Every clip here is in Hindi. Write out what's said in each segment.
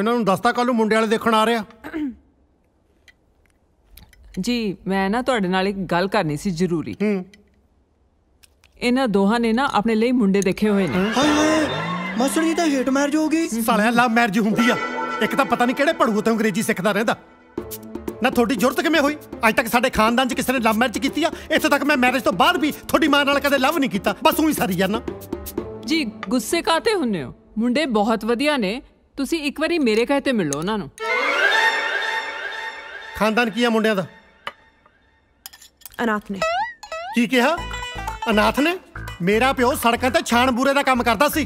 इन्होंने दस्ता कल मुंडे वाले देखण आ रहे जी। मैं ना तुहाडे नाल एक गल करनी सी जरूरी। इन्हां दोहां ने ना अपने लिए मुंडे देखे हुए ने। मास्टर जी तो हेट मैरिज हो गई। सालिया लव मैरिज हुंदी आ। एक तो पता नहीं किहड़े पढ़ूए ते अंग्रेजी सिखदा रहिंदा ना। थोड़ी जुरत किवें होई? अज तक साडे खानदान च किसी ने लव मैरिज कीती आ? इत्थे तक मैं मैरिज तो बाद भी थोड़ी मां नाल कदे लव नहीं कीता। बस उही सारी जाना जी। गुस्से काते हुंदे हो? मुंडे बहुत वधिया ने, तुसी एक बारी मेरे कहते मिलो उन्हां नूं। खानदान की आ मुंडियां दा? अनाथ ने। की कहा? अनाथ ने? मेरा प्यो सड़कों ते छाण बूरे का काम करता सी,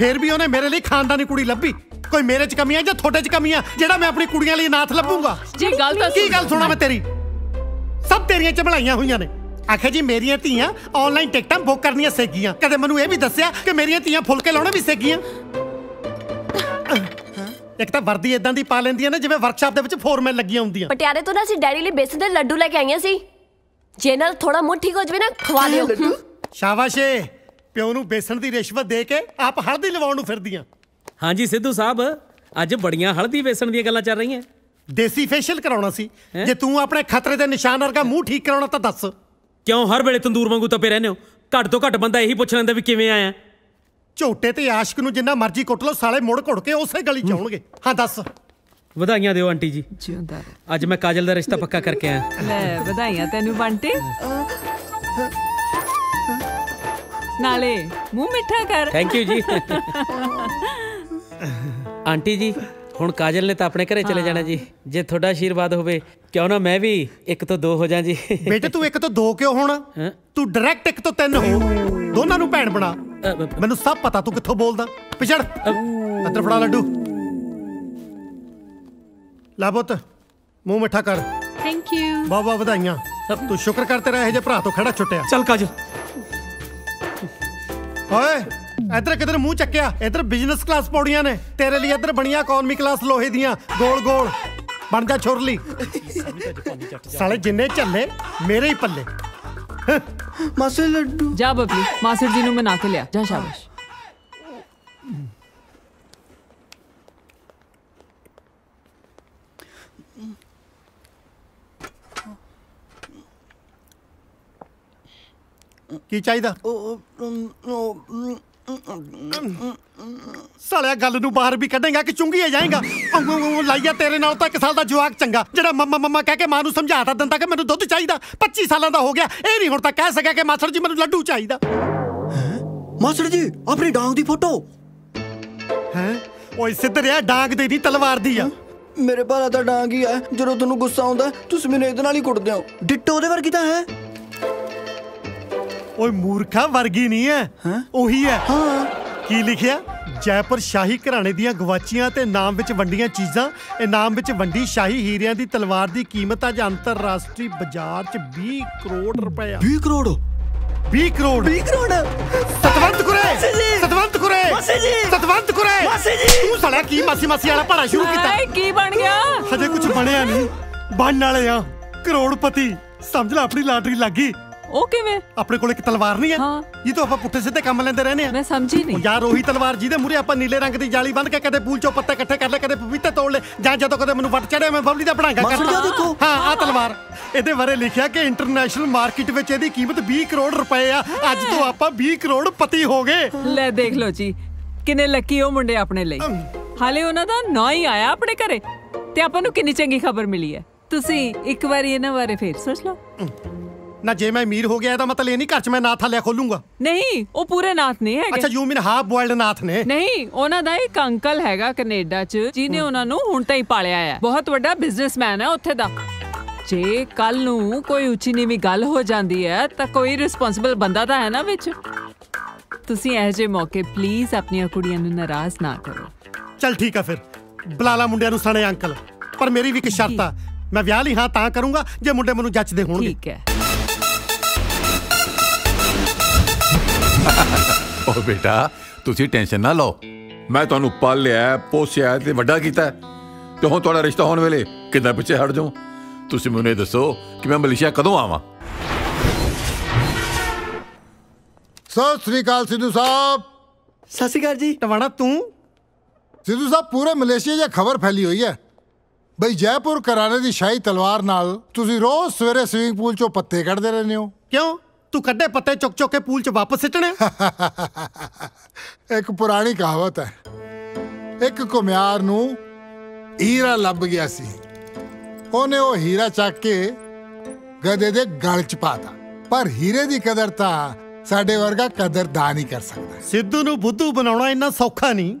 फिर भी उन्हें मेरे लिए खानदानी कुड़ी लभी। कोई मेरे च कमी है या थोड़े च कमी है जेड़ा मैं अपनी कुड़ियां लिए अनाथ लभूंगा? जी गल की गल सुना मैं तेरी, सब तेरियां चबलाइयां हुई ने। आखे जी मेरिया धीया ऑनलाइन टिकटा बुक करनिया सीख गई। कदे मैनू यह भी दसिया कि मेरिया धीया फुलके लाने भी सीख गई। एक तो वर्दी इदां दी पा लैंदियां ने जिवें वर्कशाप दे विच फोरमैन लगियां हुंदियां। पटियाले तो ना असीं डैडी लई बेसन दे लड्डू लैके आईयां सी। जे नाल थोड़ा मुंह ठीक हो जावे ना खवा दिओ। शाबाश। प्यो नूं बेसन दी रिश्वत दे के आप हल्दी लवाउण नूं फिरदियां। हाँ जी सिद्धू साहब, अज बड़ियां हल्दी बेसन दीयां गल्लां चल रहीआं। देसी फेशियल कराउणा सी। जे तूं अपने खतरे दे निशान वर्गा मूंह ठीक कराउणा तां दस। क्यों हर वेले तंदूर वांगू तपे रहने हो? घट तो घट बंदा यही पुछ लैंदा वी किवें आया। झोटे ते आशिक नूं जिन्ना मर्जी कुट लो, साले मुड़ घुड़ के उसे गली च आउणगे। हाँ दस। ਵਧਾਈਆਂ ਦਿਓ ਆਂਟੀ ਜੀ। ਅੱਜ ਮੈਂ ਕਾਜਲ ਦਾ ਰਿਸ਼ਤਾ ਪੱਕਾ ਕਰਕੇ ਆਇਆ। ਲੈ ਵਧਾਈਆਂ ਤੈਨੂੰ ਬੰਟੇ। ਨਾਲੇ ਮੂੰਹ ਮਿੱਠਾ ਕਰ। ਥੈਂਕ ਯੂ ਜੀ। ਆਂਟੀ ਜੀ ਹੁਣ ਕਾਜਲ ਨੇ ਤਾਂ ਆਪਣੇ ਘਰੇ ਚਲੇ ਜਾਣਾ ਜੀ। ਜੇ ਤੁਹਾਡਾ ਆਸ਼ੀਰਵਾਦ ਹੋਵੇ ਕਿਉਂ ਨਾ ਮੈਂ ਵੀ ਇੱਕ ਤੋਂ ਦੋ ਹੋ ਜਾਂ ਜੀ। ਬੇਟੇ ਤੂੰ ਇੱਕ ਤੋਂ ਦੋ ਕਿਉਂ ਹੋਣਾ? ਤੂੰ ਡਾਇਰੈਕਟ ਇੱਕ ਤੋਂ ਤਿੰਨ ਹੋ। ਦੋਨਾਂ ਨੂੰ ਭੈਣ ਬਣਾ। ਮੈਨੂੰ ਸਭ ਪਤਾ ਤੂੰ ਕਿੱਥੋਂ ਬੋਲਦਾ। ਪਿਛੜ ਅੰਦਰ ਫੜਾ ਲੱਡੂ। ला पुत मुंह मिठा कर। Thank you. बहुत बहुत बधाइयां। तू शुक्र कर तेरा यह जे भरा तो खड़ा छुट्टिया। चल काजल ओए इधर किधर मुंह चक्या। इधर बिजनेस क्लास पौड़ियां ने तेरे लिए, इधर बनिया इकोनॉमी क्लास लोहे दियां गोल गोल। बन जा छोरली। साले जिन्ने झल्ले मेरे ही पल्ले। मास्टर लड्डू जा बबली। मास्टर जी नूं मना के लिया जा। शाबाश। की चाहिदा? सालिया गल नूं बाहर भी कढेगा कि चुंगी जाएगा। लाइया तेरे नाल तां 1 साल दा जवाक चंगा जिहड़ा मम्मा मम्मा कह के मां नूं समझाता दिंदा कि मैनूं दुद्ध चाहिदा। 25 सालां दा हो गया ए नहीं हुण तां कह सकिया कि मास्टर जी मैनूं लड्डू चाहिदा। मास्टर जी अपनी डांग दी फोटो हैं? ओए सिद्धरिया डांग दी नहीं तलवार दी आ। मेरे भाला दा डांग ही है। जदों तैनूं गुस्सा आउंदा तुसीं मैनूं इहदे नाल ही कुटदे हो। डिट्टो ओहदे वर्गी तां है। ओए मूर्खा वर्गी नहीं है, है? ओही है। हाँ। की लिखिया? जयपुर शाही घराने दियां गवाचियां ते नाम विच वंडियां चीज़ां। इनाम विच वंडी शाही हीरियां दी तलवार दी कीमत अज अंतरराष्ट्री बाजार च 20 करोड़ रुपया। 20 करोड़? 20 करोड़? 20 करोड़? सतवंत कुरे। सतवंत कुरे। सतवंत कुरे। तू सड़िया की मासी मासी वाला पढ़ा शुरू कीता? की बन गया? हजे कुछ बनिया नहीं, बनने वाले आ। करोड़पति समझ ला। अपनी लाटरी लग गई। अपने कोले की तलवार नहीं है। हाँ। ये तो आप पुट्ठे सीधे काम लेंदे रहने हैं। मैं समझी नहीं। यार ओही तलवार जिहदे मूहरे आप नीले रंग की जाली बन के कदे फूल चो पत्ते इकट्ठे कर ले, कदे पपीते तोड़ ले, जां जदों कदे मैनूं वट चढ़े मैं बबली दा भड़ांगा कर लिया। देखो हां आ तलवार। इहदे बारे लिखिया कि इंटरनेशनल मार्केट विच इहदी कीमत 20 करोड़ रुपए आ। अज तो आप 20 करोड़पति हो गए। ले देख लो जी किन्ने लकी हो मुंडे अपने लई। हाले उहनां दा नां ही आया अपने घरे ते आपां नूं किन्नी चंगी खबर मिली है। तुसीं एक वारी इहनां बारे फिर सोच लो ना। जे मैं अमीर हो गया तो मतलब ये नहीं घर च मैं नाथ हालिया खोलूंगा। नहीं वो पूरे नाथ नहीं है। अच्छा यू मीन हाफ बॉयल्ड नाथ ने? नहीं उन्हां दा इक अंकल हैगा कनेडा च जिन्हें उन्हां नूं हुण ताईं पालिया है। बहुत वड्डा बिजनेसमैन है उत्थे दा। जे कल नूं कोई उच्ची नीवी गल हो जांदी है तां कोई रिस्पोंसिबल बंदा तां है ना विच। तुसीं इहो जे मौके प्लीज अपनियां कुड़ियां नूं नाराज ना करो। चल ठीक है फिर बुलाला मुंडियां नूं सणे अंकल। पर मेरी भी इक शर्त आ। मैं विआह लई हां तां करूंगा जे मुंडे मैनूं जचदे होणगे। ठीक है। ओ बेटा तुसी टेंशन ना लो, मैं तुहानू पाल लिया पोसिया ते वड्डा कीता ते हुण तुहाडा रिश्ता होण वेले किदां पिछे हट जाऊं? तुसी मैनूं दसो कि मैं मलेशिया कदों आवां? सत श्री अकाल सिद्धू साहब। सत श्री अकाल जी। टवाणा तू सिद्धू साहब पूरे मलेशिया 'ਚ खबर फैली हुई है बई जयपुर घराने की शाही तलवार नाल तुसी रोज़ सवेरे स्विमिंग पूल 'ਚੋਂ पत्ते कढ़ते रहने हो। क्यों तू कड्डे पत्ते चुक चुक के पूल 'ਚ वापस सिटने? एक पुरानी कहावत है, एक घुमियार नूं हीरा लभ गया सी, उहने वो हीरा चक के गधे दे गल 'ਚ पाता, पर हीरे की कदर तो साडे वर्गा कदरदान ही कर सकता। सिद्धू नूं बुद्धू बनाउणा इन्ना सौखा नहीं।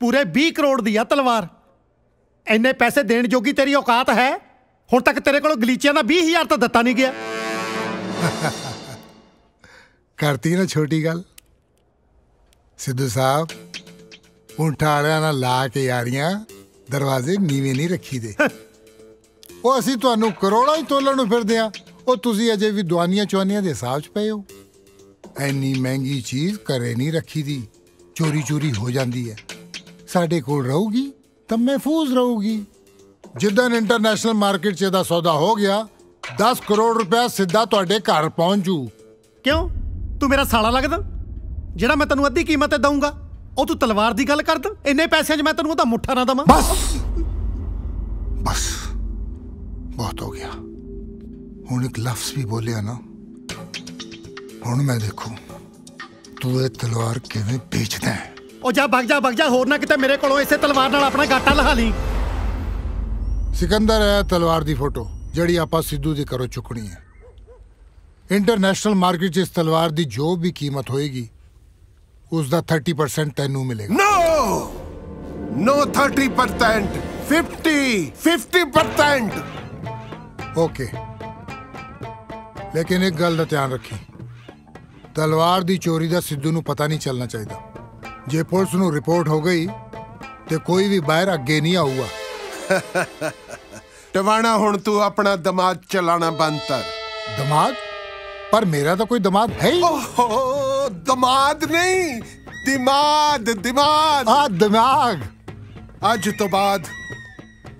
पूरे 20 करोड़ दी आ तलवार, इन्ने पैसे देने जोगी तेरी औकात है? हुण तक तेरे कोल गलीचियां दा 20,000 तो दिता नहीं गया। करती ना छोटी गल सिद्धू साहब, ऊंठा वालियां नाल ला के यारियां दरवाजे नीवें नहीं रखी दे। वो असीं तुहानूं करोड़ां ही तोलण नूं फिरदे आ, वो तुसीं अजे भी दुआनियां चुआनियां दे हिसाब च पए हो। इन्नी महंगी चीज़ घरे नहीं रखी दी, चोरी चोरी हो जाती है। साढ़े कोल रहूगी तो महफूज रहूगी। जिदन इंटरनेशनल मार्केट से सौदा हो गया 10 करोड़ रुपया सीधा तुहाडे घर पहुंच जू। क्यों तू मेरा साला लगदा? जिहड़ा मैं तैनूं अद्धी कीमत दूंगा वो तू तलवार की गल करदा? इन्ने पैसों 'ਚ मैं तैनूं उहदा मुठ्ठा ना देवां? बस बस बहुत हो गया। हुण एक लफ्ज़ भी बोलिया ना, हुण मैं देखूं तू ये तलवार किवें बेचदा है। ओ जा भग जा भग जा, होर ना किते मेरे कोलों इसे तलवार नाल अपना गाटा लहा ली। सिकंदर है तलवार दी फोटो जिहड़ी आपां सिद्धू दे घरों चुकणी है। इंटरनेशनल मार्केट 'ਚ इस तलवार दी जो भी कीमत होएगी उसका 30% तैनूं मिलेगा। No no 30%, 50%। ओके, लेकिन एक गल का ध्यान रखी, तलवार दी चोरी का सिद्धू नूं पता नहीं चलना चाहिए। जे पुलिस नूं रिपोर्ट हो गई तो कोई भी बाहर अगे नहीं आऊगा। टवाणा हुण तू अपना दिमाग चलाना बंद कर। दिमाग? पर मेरा तो कोई दिमाग है ही। ओहो, दिमाग नहीं, दिमाग दिमाग। हाँ दिमाग। अज तो बाद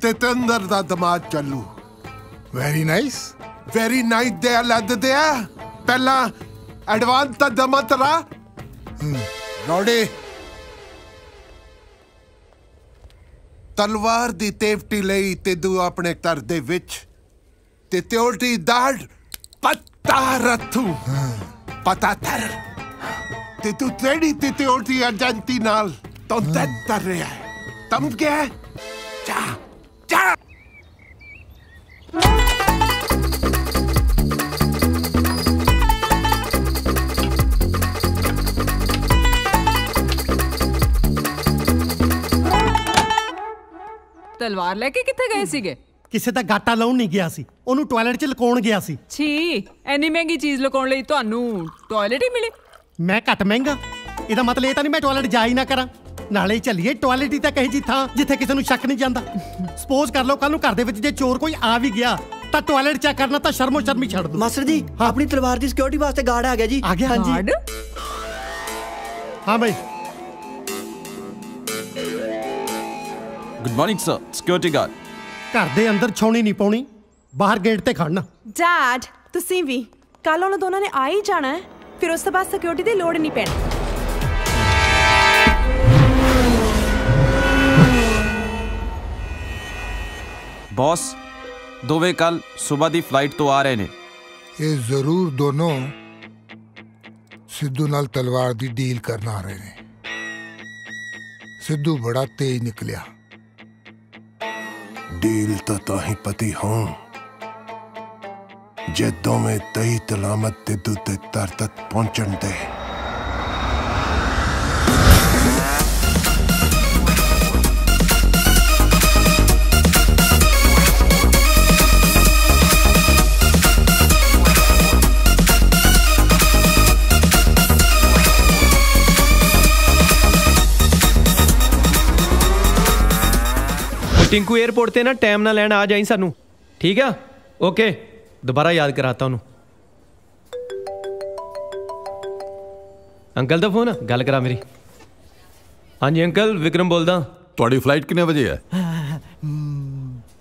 तेतेंद्र दा दिमाग चलू। Very nice. वेरी नाइस दे लद दे। पहला एडवांस ता दमा तरा लौड़े। तलवार दी तेवटी लई तेदू अपने घर दे विच ते त्योटी दाड़ पत्ता रथू पता तर ते तू तेड़ी ते त्योटी अजंती नाल तो तर रहा है तम क्या जा जा। तलवार लेके किथे गए सीगे? किसे दा गाटा लाउण नहीं गया सी, ओनू टॉयलेट 'ਚ लकोण गया सी। छी, एनी महंगी चीज लकोण लई तुहानूं टॉयलेट ही मिले? मैं घट महंगा? इहदा मतलब इह तां नहीं मैं टॉयलेट जा ही ना करां? नाले चलिए टॉयलेट ही तां कही जी थां जिथे किसे नूं शक नहीं जांदा। सपोज कर लो कल नूं घर दे विच जे चोर कोई आ भी गया तां टॉयलेट चैक करना तां शर्मो शर्मी छड़ दो। मास्टर जी अपनी तलवार दी सिक्योरिटी वास्ते गार्ड आ गया जी। आ गया? हां जी। हां भाई। Good morning sir. Security guard घर के अंदर छाउनी नहीं पाउनी, बाहर गेट ते खड़ना। डैड तुसीं भी कल उन्होंने दोनों ने आ ही जाना है, फिर उस तो बाद सिक्योरिटी की लोड़ नहीं पैनी। बॉस दोवे कल सुबह की फ्लाइट तो आ रहे ने। ये जरूर दोनों सिद्धू नाल तलवार की डील करना आ रहे ने। सिद्धू बड़ा तेज निकलिया। डील तो ही पति हों जे दोवें तई तलामत ते दूते तर तक पहुंचण दे। टिंकू एयरपोर्ट ते ना टाइम ना लैन आ जाई सानू, ठीक है? ओके, दोबारा याद कराता हूँ। अंकल का फोन है, गल करा मेरी। हाँ जी अंकल, विक्रम बोलदा। थोड़ी फ्लाइट कितने बजे है?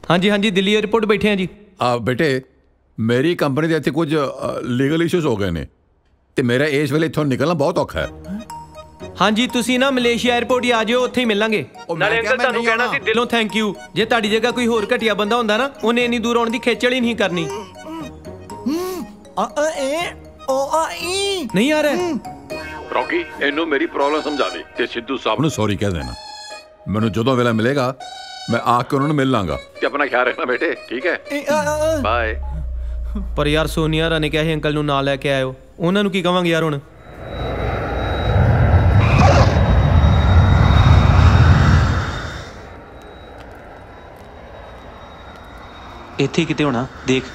हाँ जी हाँ जी, दिल्ली एयरपोर्ट बैठे हैं जी। बेटे मेरी कंपनी के इतने कुछ लीगल इशूज हो गए हैं तो मेरा इस वेले इत्थों निकलना बहुत औखा है। हाँ जी तुसी ना मलेशिया एयरपोर्ट ही आ जाओ उत्थे ही मिलांगे। नाले अंकल तुहानू कहना सी दिलों थैंक यू। जे तुहाडी जगह कोई होर घटिया बंदा हुंदा ना उहने इन्नी दूर आउण दी खेचल ही नहीं करनी। नहीं आ रहा रॉकी इन्नू मेरी प्रॉब्लम समझा दे ते सिद्धू साहब नू सॉरी कह देना। मैनू जदों वेला मिलेगा मैं आके उन्होंने मिल लांगा। अपना ख्याल रखना बेटे ठीक है बाय। पर यार सोनिया रा ने कहा है अंकल नू ना लैके आयो उन्होंने की कहांगे यार हुण। इत्थे किते होना देख।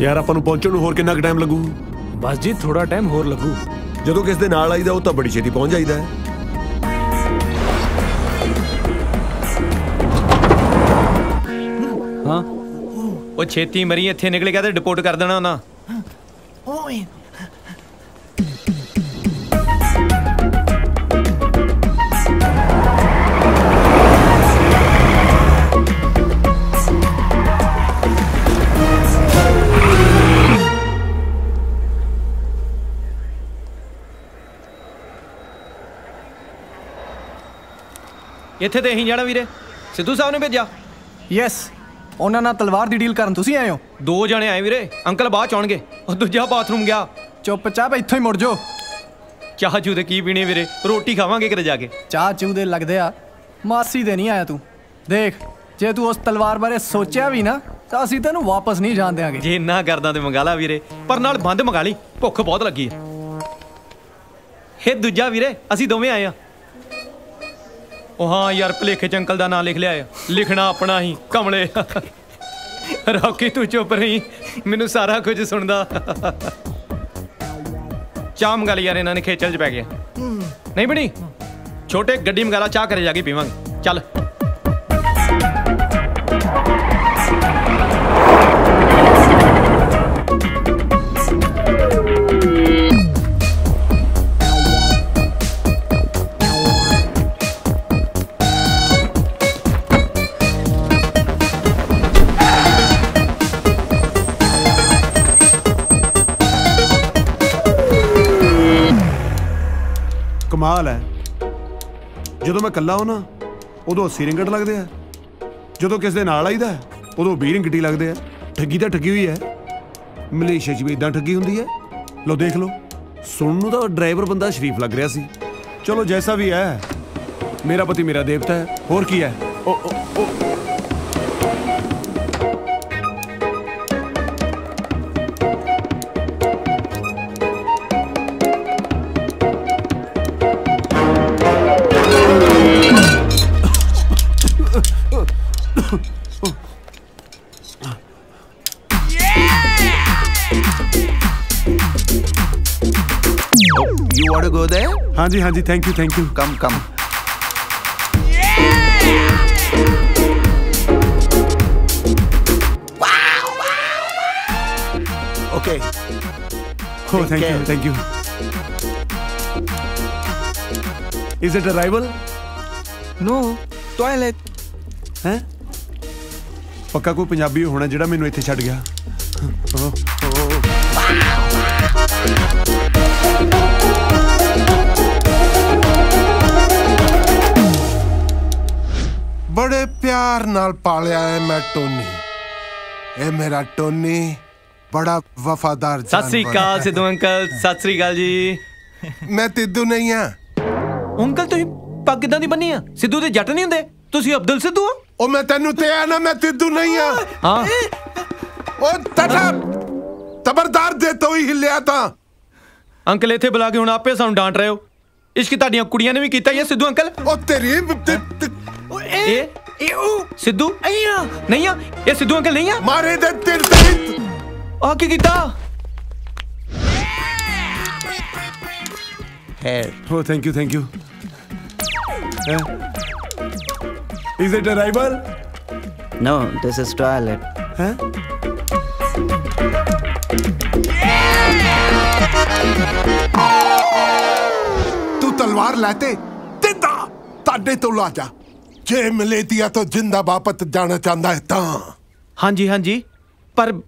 यार अपन पहुंचने होर कितना टाइम लगू? बस जी थोड़ा टाइम होर लगू। जो किस दे नाल आईदा तो बड़ी छेती पहुंच जाईदा है। हाँ वो छेती मरी इत्थे निकल गया तो डिपोर्ट कर देना ना। इत्थे तो अहीं जाना वीरे। सिद्धू साहब ने भेजा। यस उन्हां नाल तलवार दी डील करन तुसीं आए हो। दो जने आए वीरे अंकल बाद च आउणगे। और दूजा बाथरूम गया। चुपचाप इत्थों ही मुड़ जाओ। चाह चूह दे की पीने वीरे रोटी खावांगे किते जाके। चाह चूह दे लगदे आ मासी दे नहीं आया तू। देख जे तू उस तलवार बारे सोचिया भी ना तो असीं तैनूं वापस नहीं जाण देंगे। जे ना करदा ते मंगा ला वीरे पर नाल बंद मंगा लई भुख बहुत लगी है। हे दूजा वीरे असीं दोवें आए आ। हाँ यार भलेखे च अंकल का नाम लिख लिया है। लिखना अपना ही कमले। रॉकी तू चुप रही मैनू सारा कुछ सुनदा। चाह मंगा ली यार इन्होंने खेचल च पै गया। नहीं बनी छोटे गड्डी मंगा ला चाह करे जाके पीवांगे चल। कमाल है जो मैं कला होना उदो 80 रिंगट लगते है। जो किसी आईदा उदो 20 रिंगटी लगते है। ठगी तो ठगी हुई है। मलेशिया च भी इदा ठगी होंगी है। लो देख लो सुनू तो ड्राइवर बंदा शरीफ लग रहा सी। चलो जैसा भी है मेरा पति मेरा देवता है होर की है। ओ, ओ, ओ। हाँ जी हाँ जी thank you come come. Okay हो thank you is it arrival? No toilet है पक्का कोई पंजाबी होना जिहड़ा मैनू इत्थे छड़ गया। बड़े प्यार नाल पालिया है मैं टोनी। ए मेरा टोनी बड़ा वफादार। सत श्री अकाल सिद्धू अंकल। सत श्री अकाल जी। मैं तिद्धू नहीं हां अंकल। तुसीं पग किदां दी बन्नी आ? सिद्धू दे जट नहीं हुंदे तुसीं अब्दुल सिद्धू हो। ओ मैं तैनू ते आ ना मैं तिद्धू नहीं हां। हां ओ तथा तबरदार दे तो ही हिलिया था अंकल। इत्थे बुला के हुण आपे सानू डांट रहे हो। इश्क तुहाडीआं कुड़ियां ने भी कीता ही है सिद्धू अंकल। ओ तेरी सिद्धू नहीं आ। सिद्धू अंकल नहीं आ मारे दे आके Geeta here. Thank you is it arrival? No this is toilet. हैं तू तलवार लाते जिंदा ताडे तो ला जा जे मिले दिया तो जिंदा वापस जाना चाहता है ता। हाँ जी पर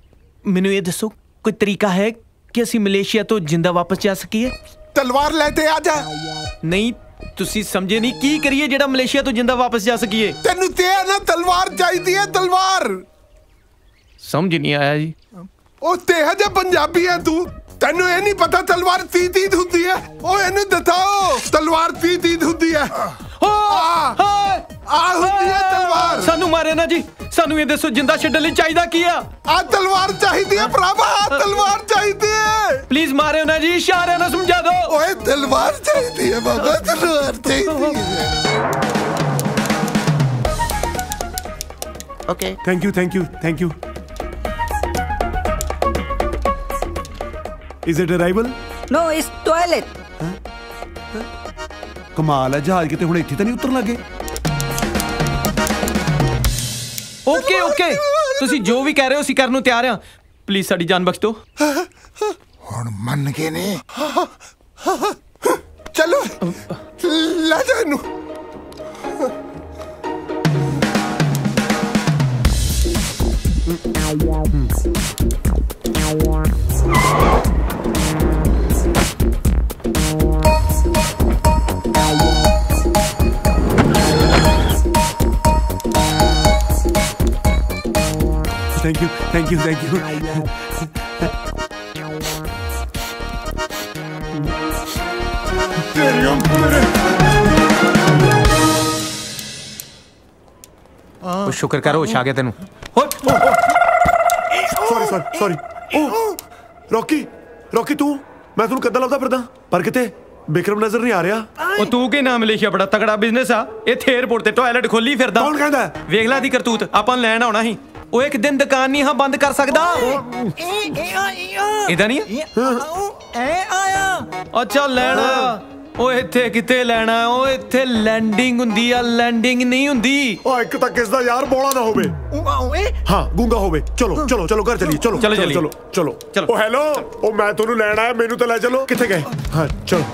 मैनू ये दसो कोई तरीका है कि असी मलेशिया तो जिंदा वापस जा सकीए? तलवार लेते आ जा। नहीं तुसी समझे नहीं की करिए जेड़ा मलेशिया तो जिंदा वापस जा सकीए। तेनू ते ना तलवार चाहिदी है तलवार। समझ नहीं आया जी। ओ तेहा जे पंजाबी है तू तेनू ये नहीं पता तलवार तीद होंदी है। ओ इनू दताओ तलवार तीद होंदी है। ओ आ होंदी है तलवार। सानू मारे ना जी सानू ये दसो जिंदा छड्डण लई चाहिदा की है? आ तलवार चाहिदी है भरावा तलवार चाहिदी है। प्लीज मारे ना जी इशारे ना समझा दो। ओए तलवार चाहिदी है बाबा तलवार चाहिदी है। Okay thank you. Is it arrival? No, it's toilet. कमाल है जहाज कितने हुणे इत्थे तां नहीं उतरन लगे। ओके तुसी जो भी कह रहे हो सी करन नूं तैयार हां। प्लीज साडी जान बख्श दो। हुण मन गए ने। चलो ला जा नूं। Thank you. Oh, शुक्र करो होश आ गया तेनू। सॉरी रॉकी तू मैं तेनू कदा लभदा फिरदा पर किते बिक्रम नजर नहीं आ रहा। ओ तू के नाम लिखिया बड़ा तगड़ा बिजनेस आ इथे एयरपोर्ट ते टॉयलेट खोली फिरदा। कौन कहंदा वेख ला दी करतूत आपां लैण आउणा ही। ओ एक दिन दुकान नहीं हां बंद कर सकदा। इदा नहीं ए आया अच्छा लैण आया। ओ इथे किते लैणा ओ इथे लैंडिंग हुंदी आ लैंडिंग नहीं हुंदी। ओ एक तक किस दा यार बोला ना होवे हां गूंगा होवे। चलो घर चलिए। चलो। ओ हेलो ओ मैं तोनू लैण आया मेनू तो ले चलो। किथे गए? हां चलो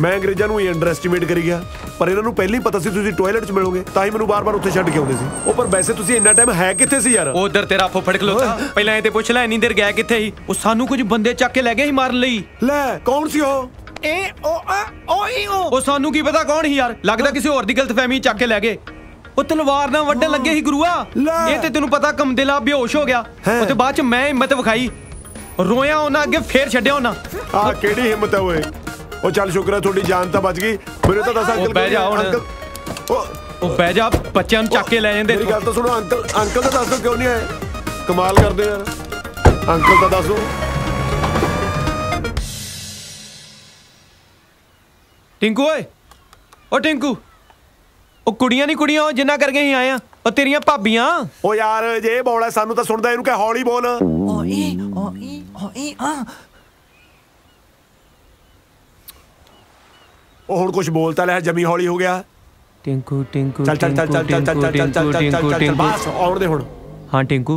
मैं अंग्रेज़ां नूं ही अंडरएस्टिमेट करी गया पर इन्हां नूं पहले ही पता सी तुसीं टॉयलेट च मिलोगे तां ही मैनूं बार-बार उत्थे छड्ड के आउंदे सी। ओ पर वैसे तुसीं इन्ना टाइम है किथे सी यार? उधर तेरा फुफड़ खलोता पहलां इह ते पुछ लै इन्नी देर गया किथे ही। ओ सानूं कुछ बंदे चक के लै गए ही मारन लई। लै कौन सी ओ? ए ओ आ ओ ई ओ। ओ सानूं की पता कौन ही यार लगदा किसी होर दी गलतफहमी चक के लै गए। ओ तलवार ना वड्डे लगे ही गुरुआ इह ते तैनूं पता कमदिला बेहोश हो गया। ओ ते बाद च मैं हिम्मत विखाई रोया उन्हां अगे फेर छड्डिया उन्हां। आ किहड़ी हिम्मत है ओए? ओ चल शुक्र है थोड़ी जान तो बच गई मेरे तो दस अंकल बह जा ओ बह जा बच्चों चक के ले जांदे। मेरी गल तो सुनो अंकल तो दस दो क्यों नहीं आए? कमाल करदे यार अंकल तो दस दो। टिंकू ओए ओ टिंकू ओ कुड़ियां नहीं कुड़ियां ओ जिन्ना करके ही आए ओ तेरियां भाभीयां। ओ यार जे बोला सानू तो सुनदा इनू कह हौली बोल। ओ ई हां और कुछ बोलता रहा जमी हौली हो गया। टिंकू चल बस और दे हुण। हां टिंकू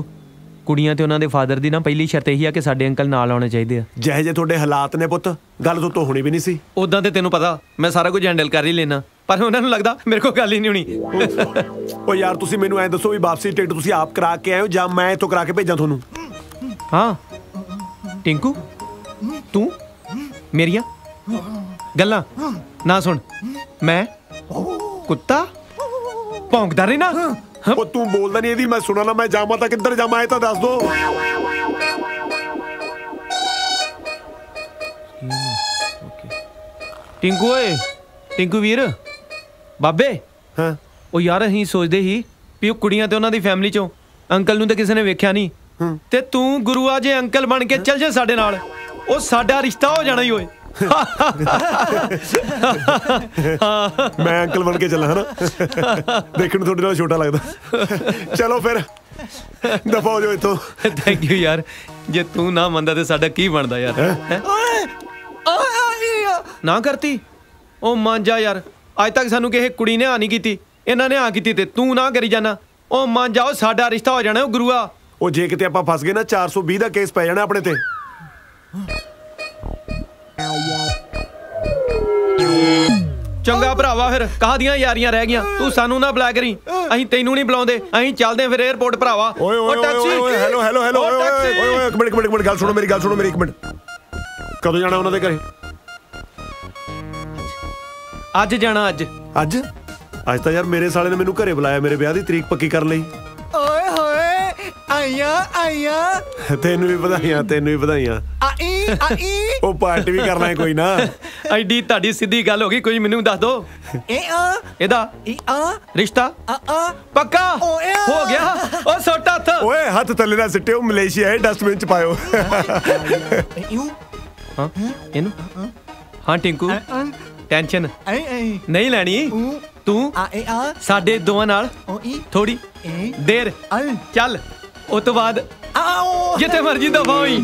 कुड़ियां ते उन्हां दे फादर दी ना पहली शर्त यही आ कि साडे अंकल नाल आउणे चाहिदे आ। जहे जे तुहाडे हालात ने पुੱਤ गल तो होणी भी नहीं सी उदां ते तैनू पता मैं सारा कुछ हैंडल कर ही लेना पर उन्हां नूं लगदा मेरे को गल ही नहीं होणी। ओ यार तुसीं मैनू ऐ दसो भी वापसी टिकट तुसीं आप करा के आए हो जां मैं इथों करा के भेजां तुहानूं? हां टिंकू तू मेरियां गल्लां ना सुन मैं कुत्ता भौंकदा रही ना। ओ तू बोलदा नहीं एदी मैं सुना ना मैं जामा ता किधर जामा ए ता दस दो। टिंकू ओए टिंकू वीर बाबे हां ओ यार अहीं सोचदे ही भी ओ कुड़ियां ते उन्हां दी फैमिली चों अंकल नूं ते किसी ने वेख्या नहीं ते तू गुरुआ जे अंकल बन के चल जा साडे नाल ओ साडा रिश्ता हो जाना ही। ओए मैं अंकल बन के चला है ना, देखने थोड़े नाल छोटा लगता। चलो फिर दफा हो जाओ इथों। थैंक यू यार, जे तू ना मनदा ते साडा की बनदा यार। ना करती ओ मांजा यार, अज तक सानू किसी कुड़ी ने आ नहीं की, इन्हां ने आ की ते तू ना करी जाना। ओ मांजा ओ साडा रिश्ता हो जाना ओ गुरुआ। ओ जे किते आपां फस गए ना 420 दा केस पै जाना अपने ते। चंगा भरावा फिर कहा दियां यारियां रह गईयां, तू सानू ना बुला करी, अहीं तैनू नहीं बुलाउंदे, अहीं चलदे फिर एयरपोर्ट भरावा। ओ टैक्सी, हेलो हेलो हेलो, ओए एक मिनट एक मिनट एक मिनट, गल सुनो मेरी एक मिनट। कदों जाना उन्हां दे घरे? आज जाना। आज आज आज तो यार मेरे साले ने मेनू घरे बुलाया मेरे ब्याह दी तरीक पक्की कर लई। ओए होए आईया तेनू भी बधाइयां। आई ओ पार्टी भी करना है कोई ना। एडी ताडी सीधी गल हो गई, कोई मेनू दस दो एदा रिश्ता पक्का हो गया। ओ सोटा हथ, ओए हथ थल्ले ना सिट्टियो, मलेशिया है डस्टबिन च पायो। हां एनू, हां टिंकू टेंशन नहीं लेनी तू, साडे दोवां नाल थोड़ी देर चल, उस तो बाद जिथे मर्जी दफा होई,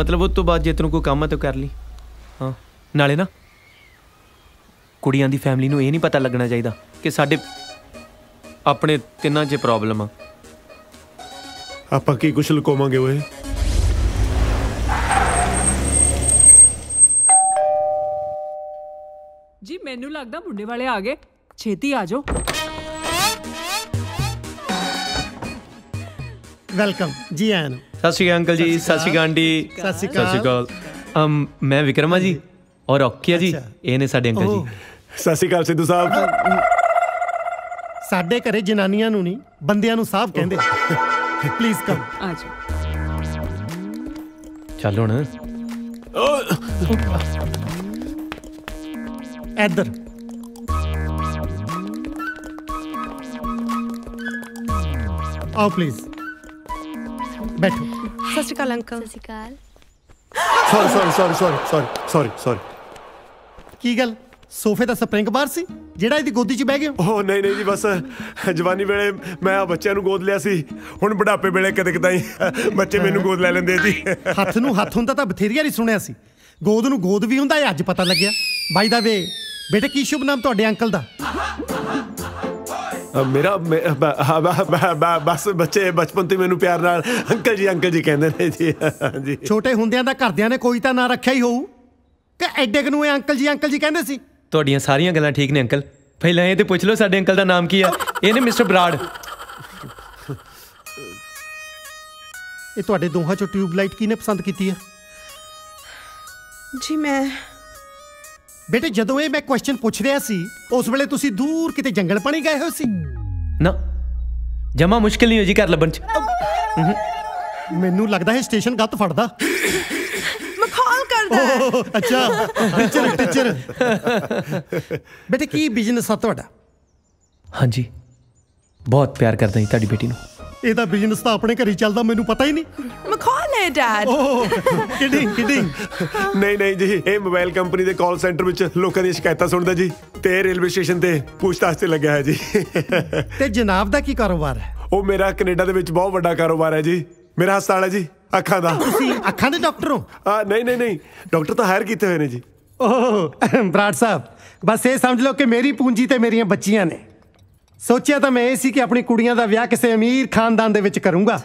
मतलब उस तो बाद जे तैनूं कोई काम है तो कर ली। हाँ नाले ना कुड़ियां दी फैमिली नूं ये नहीं पता लगना चाहिदा कि साडे अपने तिन्हां 'च प्रॉब्लम आ। आपां की कुछ लुकावांगे ओए। जी मैनू लगदा मुंडे वाले आ गए, छेती आ जाओ। वेलकम जी आयां नू। सत श्री अकाल अंकल जी, सत श्री अकाल आंटी, सत श्री अकाल। मैं विक्रमा जी और औकिया जी, ये ने साडे अंकल जी। सत श्री अकाल सिद्धू साहब। साडे घरे जनानियां नू नहीं बंदियां नू साहब कहंदे। प्लीज कम आ जाओ। चलो ना इधर। आओ प्लीज बैठो। सत श्री अकाल अंकल। सत श्री अकाल। सॉरी। की गल सोफे दा स्प्रिंग बाहर सी जेड़ा इदी गोदी च बह गए? ओह नहीं जी, बस जवानी वेले मैं बच्चे नू गोद लिया सी, हुण बुढ़ापे वेले कदे कदाई बच्चे मेनू गोद ले लेंदे जी। हथ नू हथ हुंदा तां बथेरिया री सुनिया सी, गोद नू गोद वी हुंदा, अज पता लग्या। बाय द वे बेटे की शुभ नाम तुहाडे अंकल दा? मेरा बस बच्चे बचपन तो मैनू प्यार नाल अंकल जी कहंदे ने जी। छोटे हुंदियां दा घरदियां ने कोई तां ना रखिया ही होऊ कि एडे कनू ए अंकल जी कहंदे सी। तुहाडीआं सारीआं गल्लां ठीक ने अंकल, पहलां इह ते पुछ लो साडे अंकल दा नाम की आ। इहने मिस्टर बराड़। इह तुहाडे दोहां चों ट्यूबलाइट किने पसंद कीती है? जी मैं बेटे जदों ये मैं क्वेश्चन पूछ रहा सी उस वेले तुसी दूर किते जंगल पानी गए हो सी ना? जमा मुश्किल नहीं हो जी घर लभन च। मैनू लगदा है स्टेशन गत्त फड़दा मखाल करदा है। अच्छा टीचर बेटे की बिजनेस है तुहाडा? हां जी बहुत प्यार करदा जी तुहाडी बेटी नू। एदा बिजनेस तो अपने घर ही चलदा, मैनू पता ही नहीं। Dad kidding. नहीं जी, ये मोबाइल कंपनी के कॉल सेंटर विच लोकां दी शिकायतां सुनदा जी ते रेलवे स्टेशन ते पूछताछ ते लग्या है जी। ते जनाब दा की कारोबार है? ओ मेरा कनेडा दे विच बहुत बड़ा कारोबार है जी, मेरा हस्पताल है जी अखां दा। तुसी अखां दे डॉक्टर हो? नहीं डॉक्टर तो हायर कीते होए ने जी। ओह बराड़ साहब बस ये समझ लो कि मेरी पूंजी ते मेरियां बच्चियां ने। सोचिया तां मैं ये सी कि अपनी कुड़ियां दा विआह किसी अमीर खानदान दे विच करूंगा,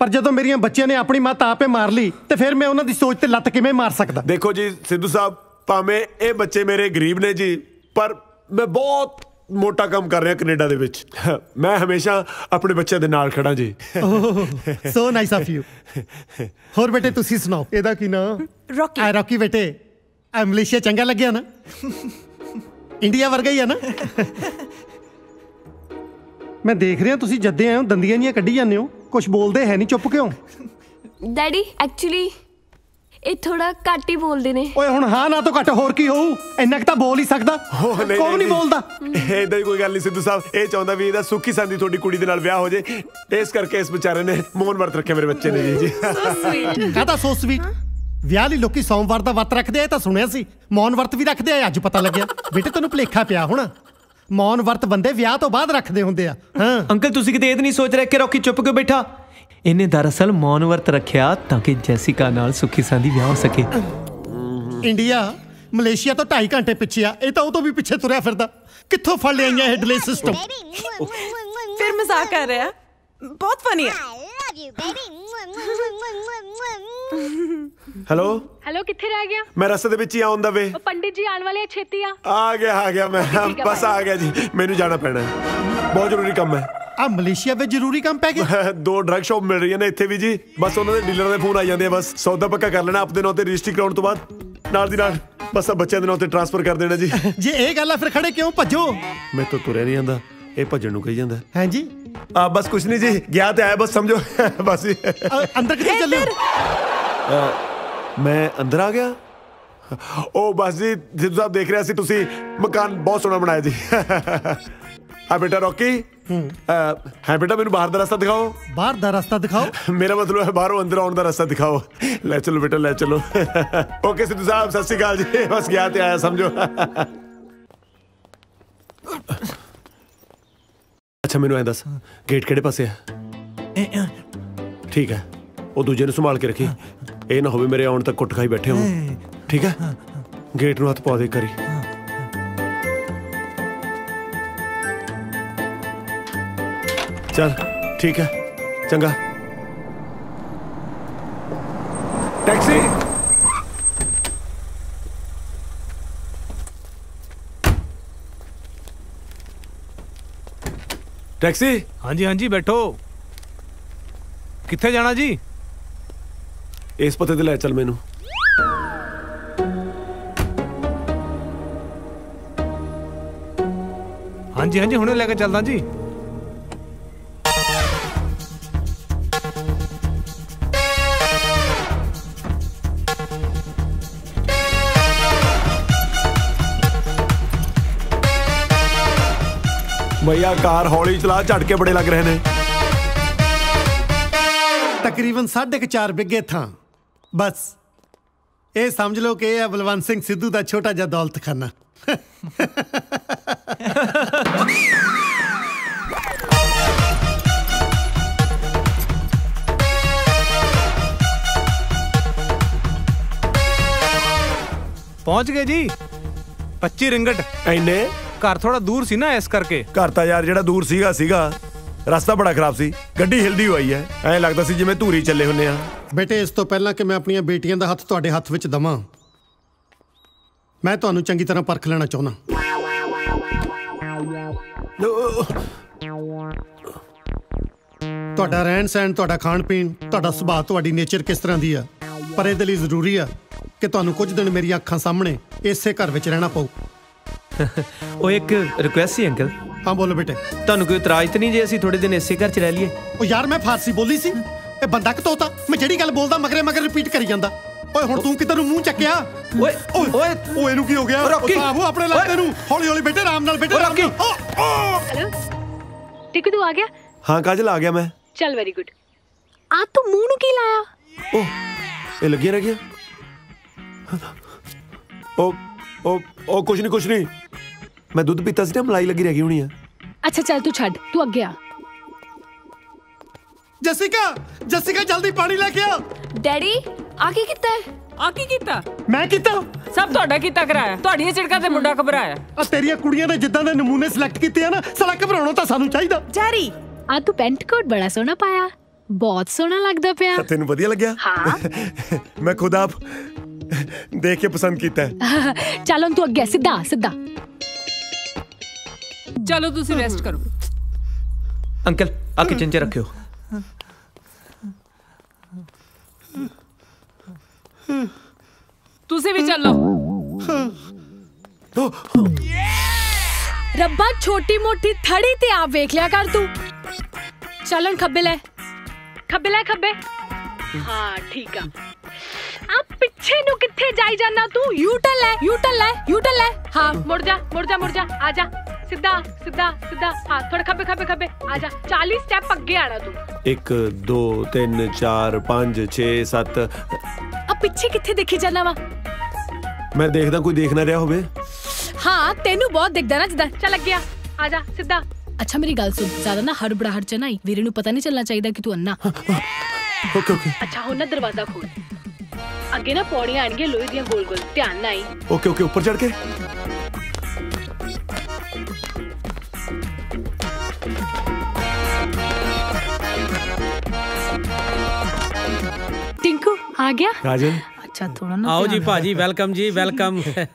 पर जदों मेरियां बच्चियां ने अपनी मां आपे मार ली तो फिर मैं उन्हां दी सोच ते लत किवें मार सकदा? देखो जी सिद्धू साहब, भावें ये बच्चे मेरे गरीब ने जी, पर मैं बहुत मोटा काम कर रहा कनेडा दे विच, मैं हमेशा अपने बच्चे दे नाल खड़ा जी। So nice of you. होर बेटे तुसी सुनाओ, एदा की नाम? रॉकी। रॉकी बेटे आ मलेशिया चंगा लग्गिया ना? इंडिया वर्गा ही है ना? मैं देख रहा तुसी जद्दे आए हो दंदियां जियां कड्ढी जांदे हो, कुछ बोलते है नहीं, चुप क्यों? डैडी एक्चुअली ये थोड़ा घट ही बोलते ने। ओए हुण हां ना तो घट होर की होऊ, इन्ना क तां बोल ही सकदा। कौन नहीं बोलदा? इदां दी कोई गल नहीं सिद्धू साहब, ये चाहुंदा भी इहदा सुखी सांदी थोड़ी कुड़ी दे नाल विआह हो जे, इस करके इस बेचारे ने मौन वर्त रखे मेरे बच्चे ने जी। So sweet. कहता सो स्वीट ਵਿਆਹ ਲਈ ਲੋਕੀ ਸੋਮਵਾਰ ਦਾ ਵਰਤ ਰੱਖਦੇ ਆ, ਇਹ ਤਾਂ ਸੁਣਿਆ ਸੀ। ਮੌਨ ਵਰਤ ਵੀ ਰੱਖਦੇ ਆ, ਅੱਜ ਪਤਾ ਲੱਗਿਆ। ਬੇਟੇ ਤੈਨੂੰ ਭੁਲੇਖਾ ਪਿਆ ਹੁਣ, ਮੌਨ ਵਰਤ ਬੰਦੇ ਵਿਆਹ ਤੋਂ ਬਾਅਦ ਰੱਖਦੇ ਹੁੰਦੇ ਆ। ਹਾਂ ਅੰਕਲ ਤੁਸੀਂ ਕਿਤੇ ਇਹ ਤਾਂ ਨਹੀਂ ਸੋਚ ਰਹੇ ਕਿ ਰੌਕੀ ਚੁੱਪ ਕਿਉਂ ਬੈਠਾ? ਇਹਨੇ ਦਰਅਸਲ ਮੌਨ ਵਰਤ ਰੱਖਿਆ ਤਾਂ ਕਿ ਜੈਸਿਕਾ ਨਾਲ ਸੁੱਖੀ ਸਾਂਦੀ ਵਿਆਹ ਹੋ ਸਕੇ। ਇੰਡੀਆ ਮਲੇਸ਼ੀਆ ਤੋਂ 2.5 ਘੰਟੇ ਪਿੱਛੇ ਆ, ਇਹ ਤਾਂ ਉਹ ਤੋਂ ਵੀ ਪਿੱਛੇ ਤੁਰਿਆ ਫਿਰਦਾ। ਕਿੱਥੋਂ ਫੜ ਲਿਆਈਆਂ ਇਹ ਡਿਲੇ ਸਿਸਟਮ? ਫਿਰ ਮਜ਼ਾਕ ਕਰ ਰਿਹਾ, ਬਹੁਤ ਫਨੀ ਹੈ। हेलो हेलो किथे रह गया? मैं रास्ते दे विच ही आउंदा वे। ओ पंडित जी आने वाले हैं, छेती आ गया मैं बस आ गया जी। मेनू जाना पैना है, बहुत जरूरी काम है। आ मलेशिया वे जरूरी काम पै गया। 2 ड्रग शॉप मिल रही है ना इथे भी जी, बस उन्होंने डीलर दे फोन आ जांदे। बस सौदा पक्का कर लेना अपने नाते, रजिस्ट्री कराउण तो बाद नाल दी नाल बस आ बच्चे दे नाते ट्रांसफर कर देना जी। जे ए गल है फिर खड़े क्यों भजो? मैं तो तुरै नहीं आंदा, ए भजन नु कही जांदा। हां जी आ बस कुछ नहीं जी, गया ते आया बस समझो बस। अंदर किथे चले? मैं अंदर आ गया। ओ बस जी सिद्धू साहब देख रहे सी तुसी, मकान बहुत सोहना बनाया जी। हाँ बेटा रॉकी, हाँ बेटा मैनू बाहर दा रास्ता दिखाओ। बाहर दा रास्ता दिखाओ? मेरा मतलब है बाहरों अंदर आउण दा रास्ता दिखाओ। ले चलो बेटा ले चलो। ओके सिद्धू साहब सत श्री अकाल जी, बस गया ते आया समझो। अच्छा मैनू ऐ दस गेट किहड़े पासे है? ठीक है वो दूजे नू संभाल के रखी, ये ना होवे मेरे आउण तक कुट खाई बैठे हो। ठीक है गेट नू हथ पा दे करी। चल ठीक है चंगा। Taxi taxi. हाँ जी हाँ जी बैठो। किथे जाना जी? इस पते ते लै चल मैनू। हाँ जी हाँ जी हुणे लैके चलदा जी। भैया कार हौली चला, झटके बड़े लग रहे हैं। तकरीबन 4.5 बिघे थां, बस ये समझ लो कि यह बलवंत सिंह सिद्धू का छोटा जा दौलत खाना। पहुंच गए जी। 25 रिंगट। इन्ने घर थोड़ा दूर सी ना, इस करके। घर तो यार जिहड़ा दूर सीगा रास्ता बड़ा खराब सी, गड्डी हिलदी हुई है, ऐ लगदा सी जिवें धूरी चले हुन्ने आ। बेटे इस तो पहला कि मैं अपनी बेटियां दा हथ तुहाडे हथ विच दवां, मैं तुहानूं चंगी तरह परख लेना चाहुंदा। तुहाडा रहन सहन, तुहाडा खाण पीण, तुहाडा सुभाअ, तुहाडी नेचर किस तरह दी आ, पर इहदे लई जरूरी आ कि तुहानूं कुछ दिन मेरी अखां सामने इसे घर विच रहना पऊ। ओ एक रिक्वेस्ट सी अंकल। हाँ बोलो बेटे। तुहानूं कोई इतराज तो नहीं जे असीं थोड़े दिन इसे घर च रह लईए? ओ यार मैं फारसी बोली सी, ए बंदा खतोता, मैं जिहड़ी गल बोलदा मगरे मगर रिपीट करी जांदा। ओए हुण तूं किधरों मूंह चक्किया? ओए ओए ओए इहनूं की हो गया? रॉकी आहो अपने लाते नूं, हौली हौली बेटे आराम नाल बेटे। रॉकी हेलो टिकू तू आ गया? हां काजल आ गया मैं। चल वेरी गुड। आ तू मूंह नूं की लाया? ओ ए लगिया रह गया। ओ कुछ नहीं मैं दूध पीता सी ना, मलाई लगी रह गई होनी है। अच्छा चल तू छड़, तू अगे आ। जसिका जसिका जल्दी पानी लेके आ। डैडी आके किता है? आके किता मैं किता? सब तोड़ा किता कराया, तोड़ी ये चिड़का ते मुंडा घबराया। और तेरी कुड़ियां ने जिद्दां दे नमूने सिलेक्ट कीते ना, साला घबराणा तां सानू चाहीदा। जारी आ तू पेंट कोट बड़ा सोहना पाया, बहुत सोहना लगदा पिया। तैनू वधिया लग्या? हां मैं खुद आप देख के पसंद कीता है। चल हुण तू अगे सीधा सीधा। चलो तुसी रेस्ट करो। अंकल आ किचन च रखियो। तुसी भी चलो। रब्बा छोटी मोटी थड़ी ते आप वेख लिया कर तू। चलन खब्बे ले। हाँ ठीक है। आप पिछे नु किथे जाई जाना तू? यूटल ले। हाँ मुड़ जा आजा सीधा। हाँ थोड़ा खब्बे आजा। 40 स्टेप अगे आना तू। 1 2 3 4 5 6 7। अब पिछे किथे देखी जाना वा? मैं देखदा कोई देखना रहा होवे। हाँ तेनू बहुत देखदा ना जिदा। चल लग गया आजा सीधा। अच्छा मेरी गल सुन, ज्यादा ना हड़बड़ाहट च नहीं, वीरे नू पता नहीं चलना चाहिए कि तू अन्ना। Okay okay. अच्छा हो ना दरवाजा खोल, अगे ना पौड़ियां आएंगे लोहे दियां गोल गोल, ध्यान ना आई। ओके ओके ऊपर चढ़ के। टिंकू आ गया राजन। अच्छा थोड़ा ना आओ जी पाजी, वेलकम जी वेलकम। सत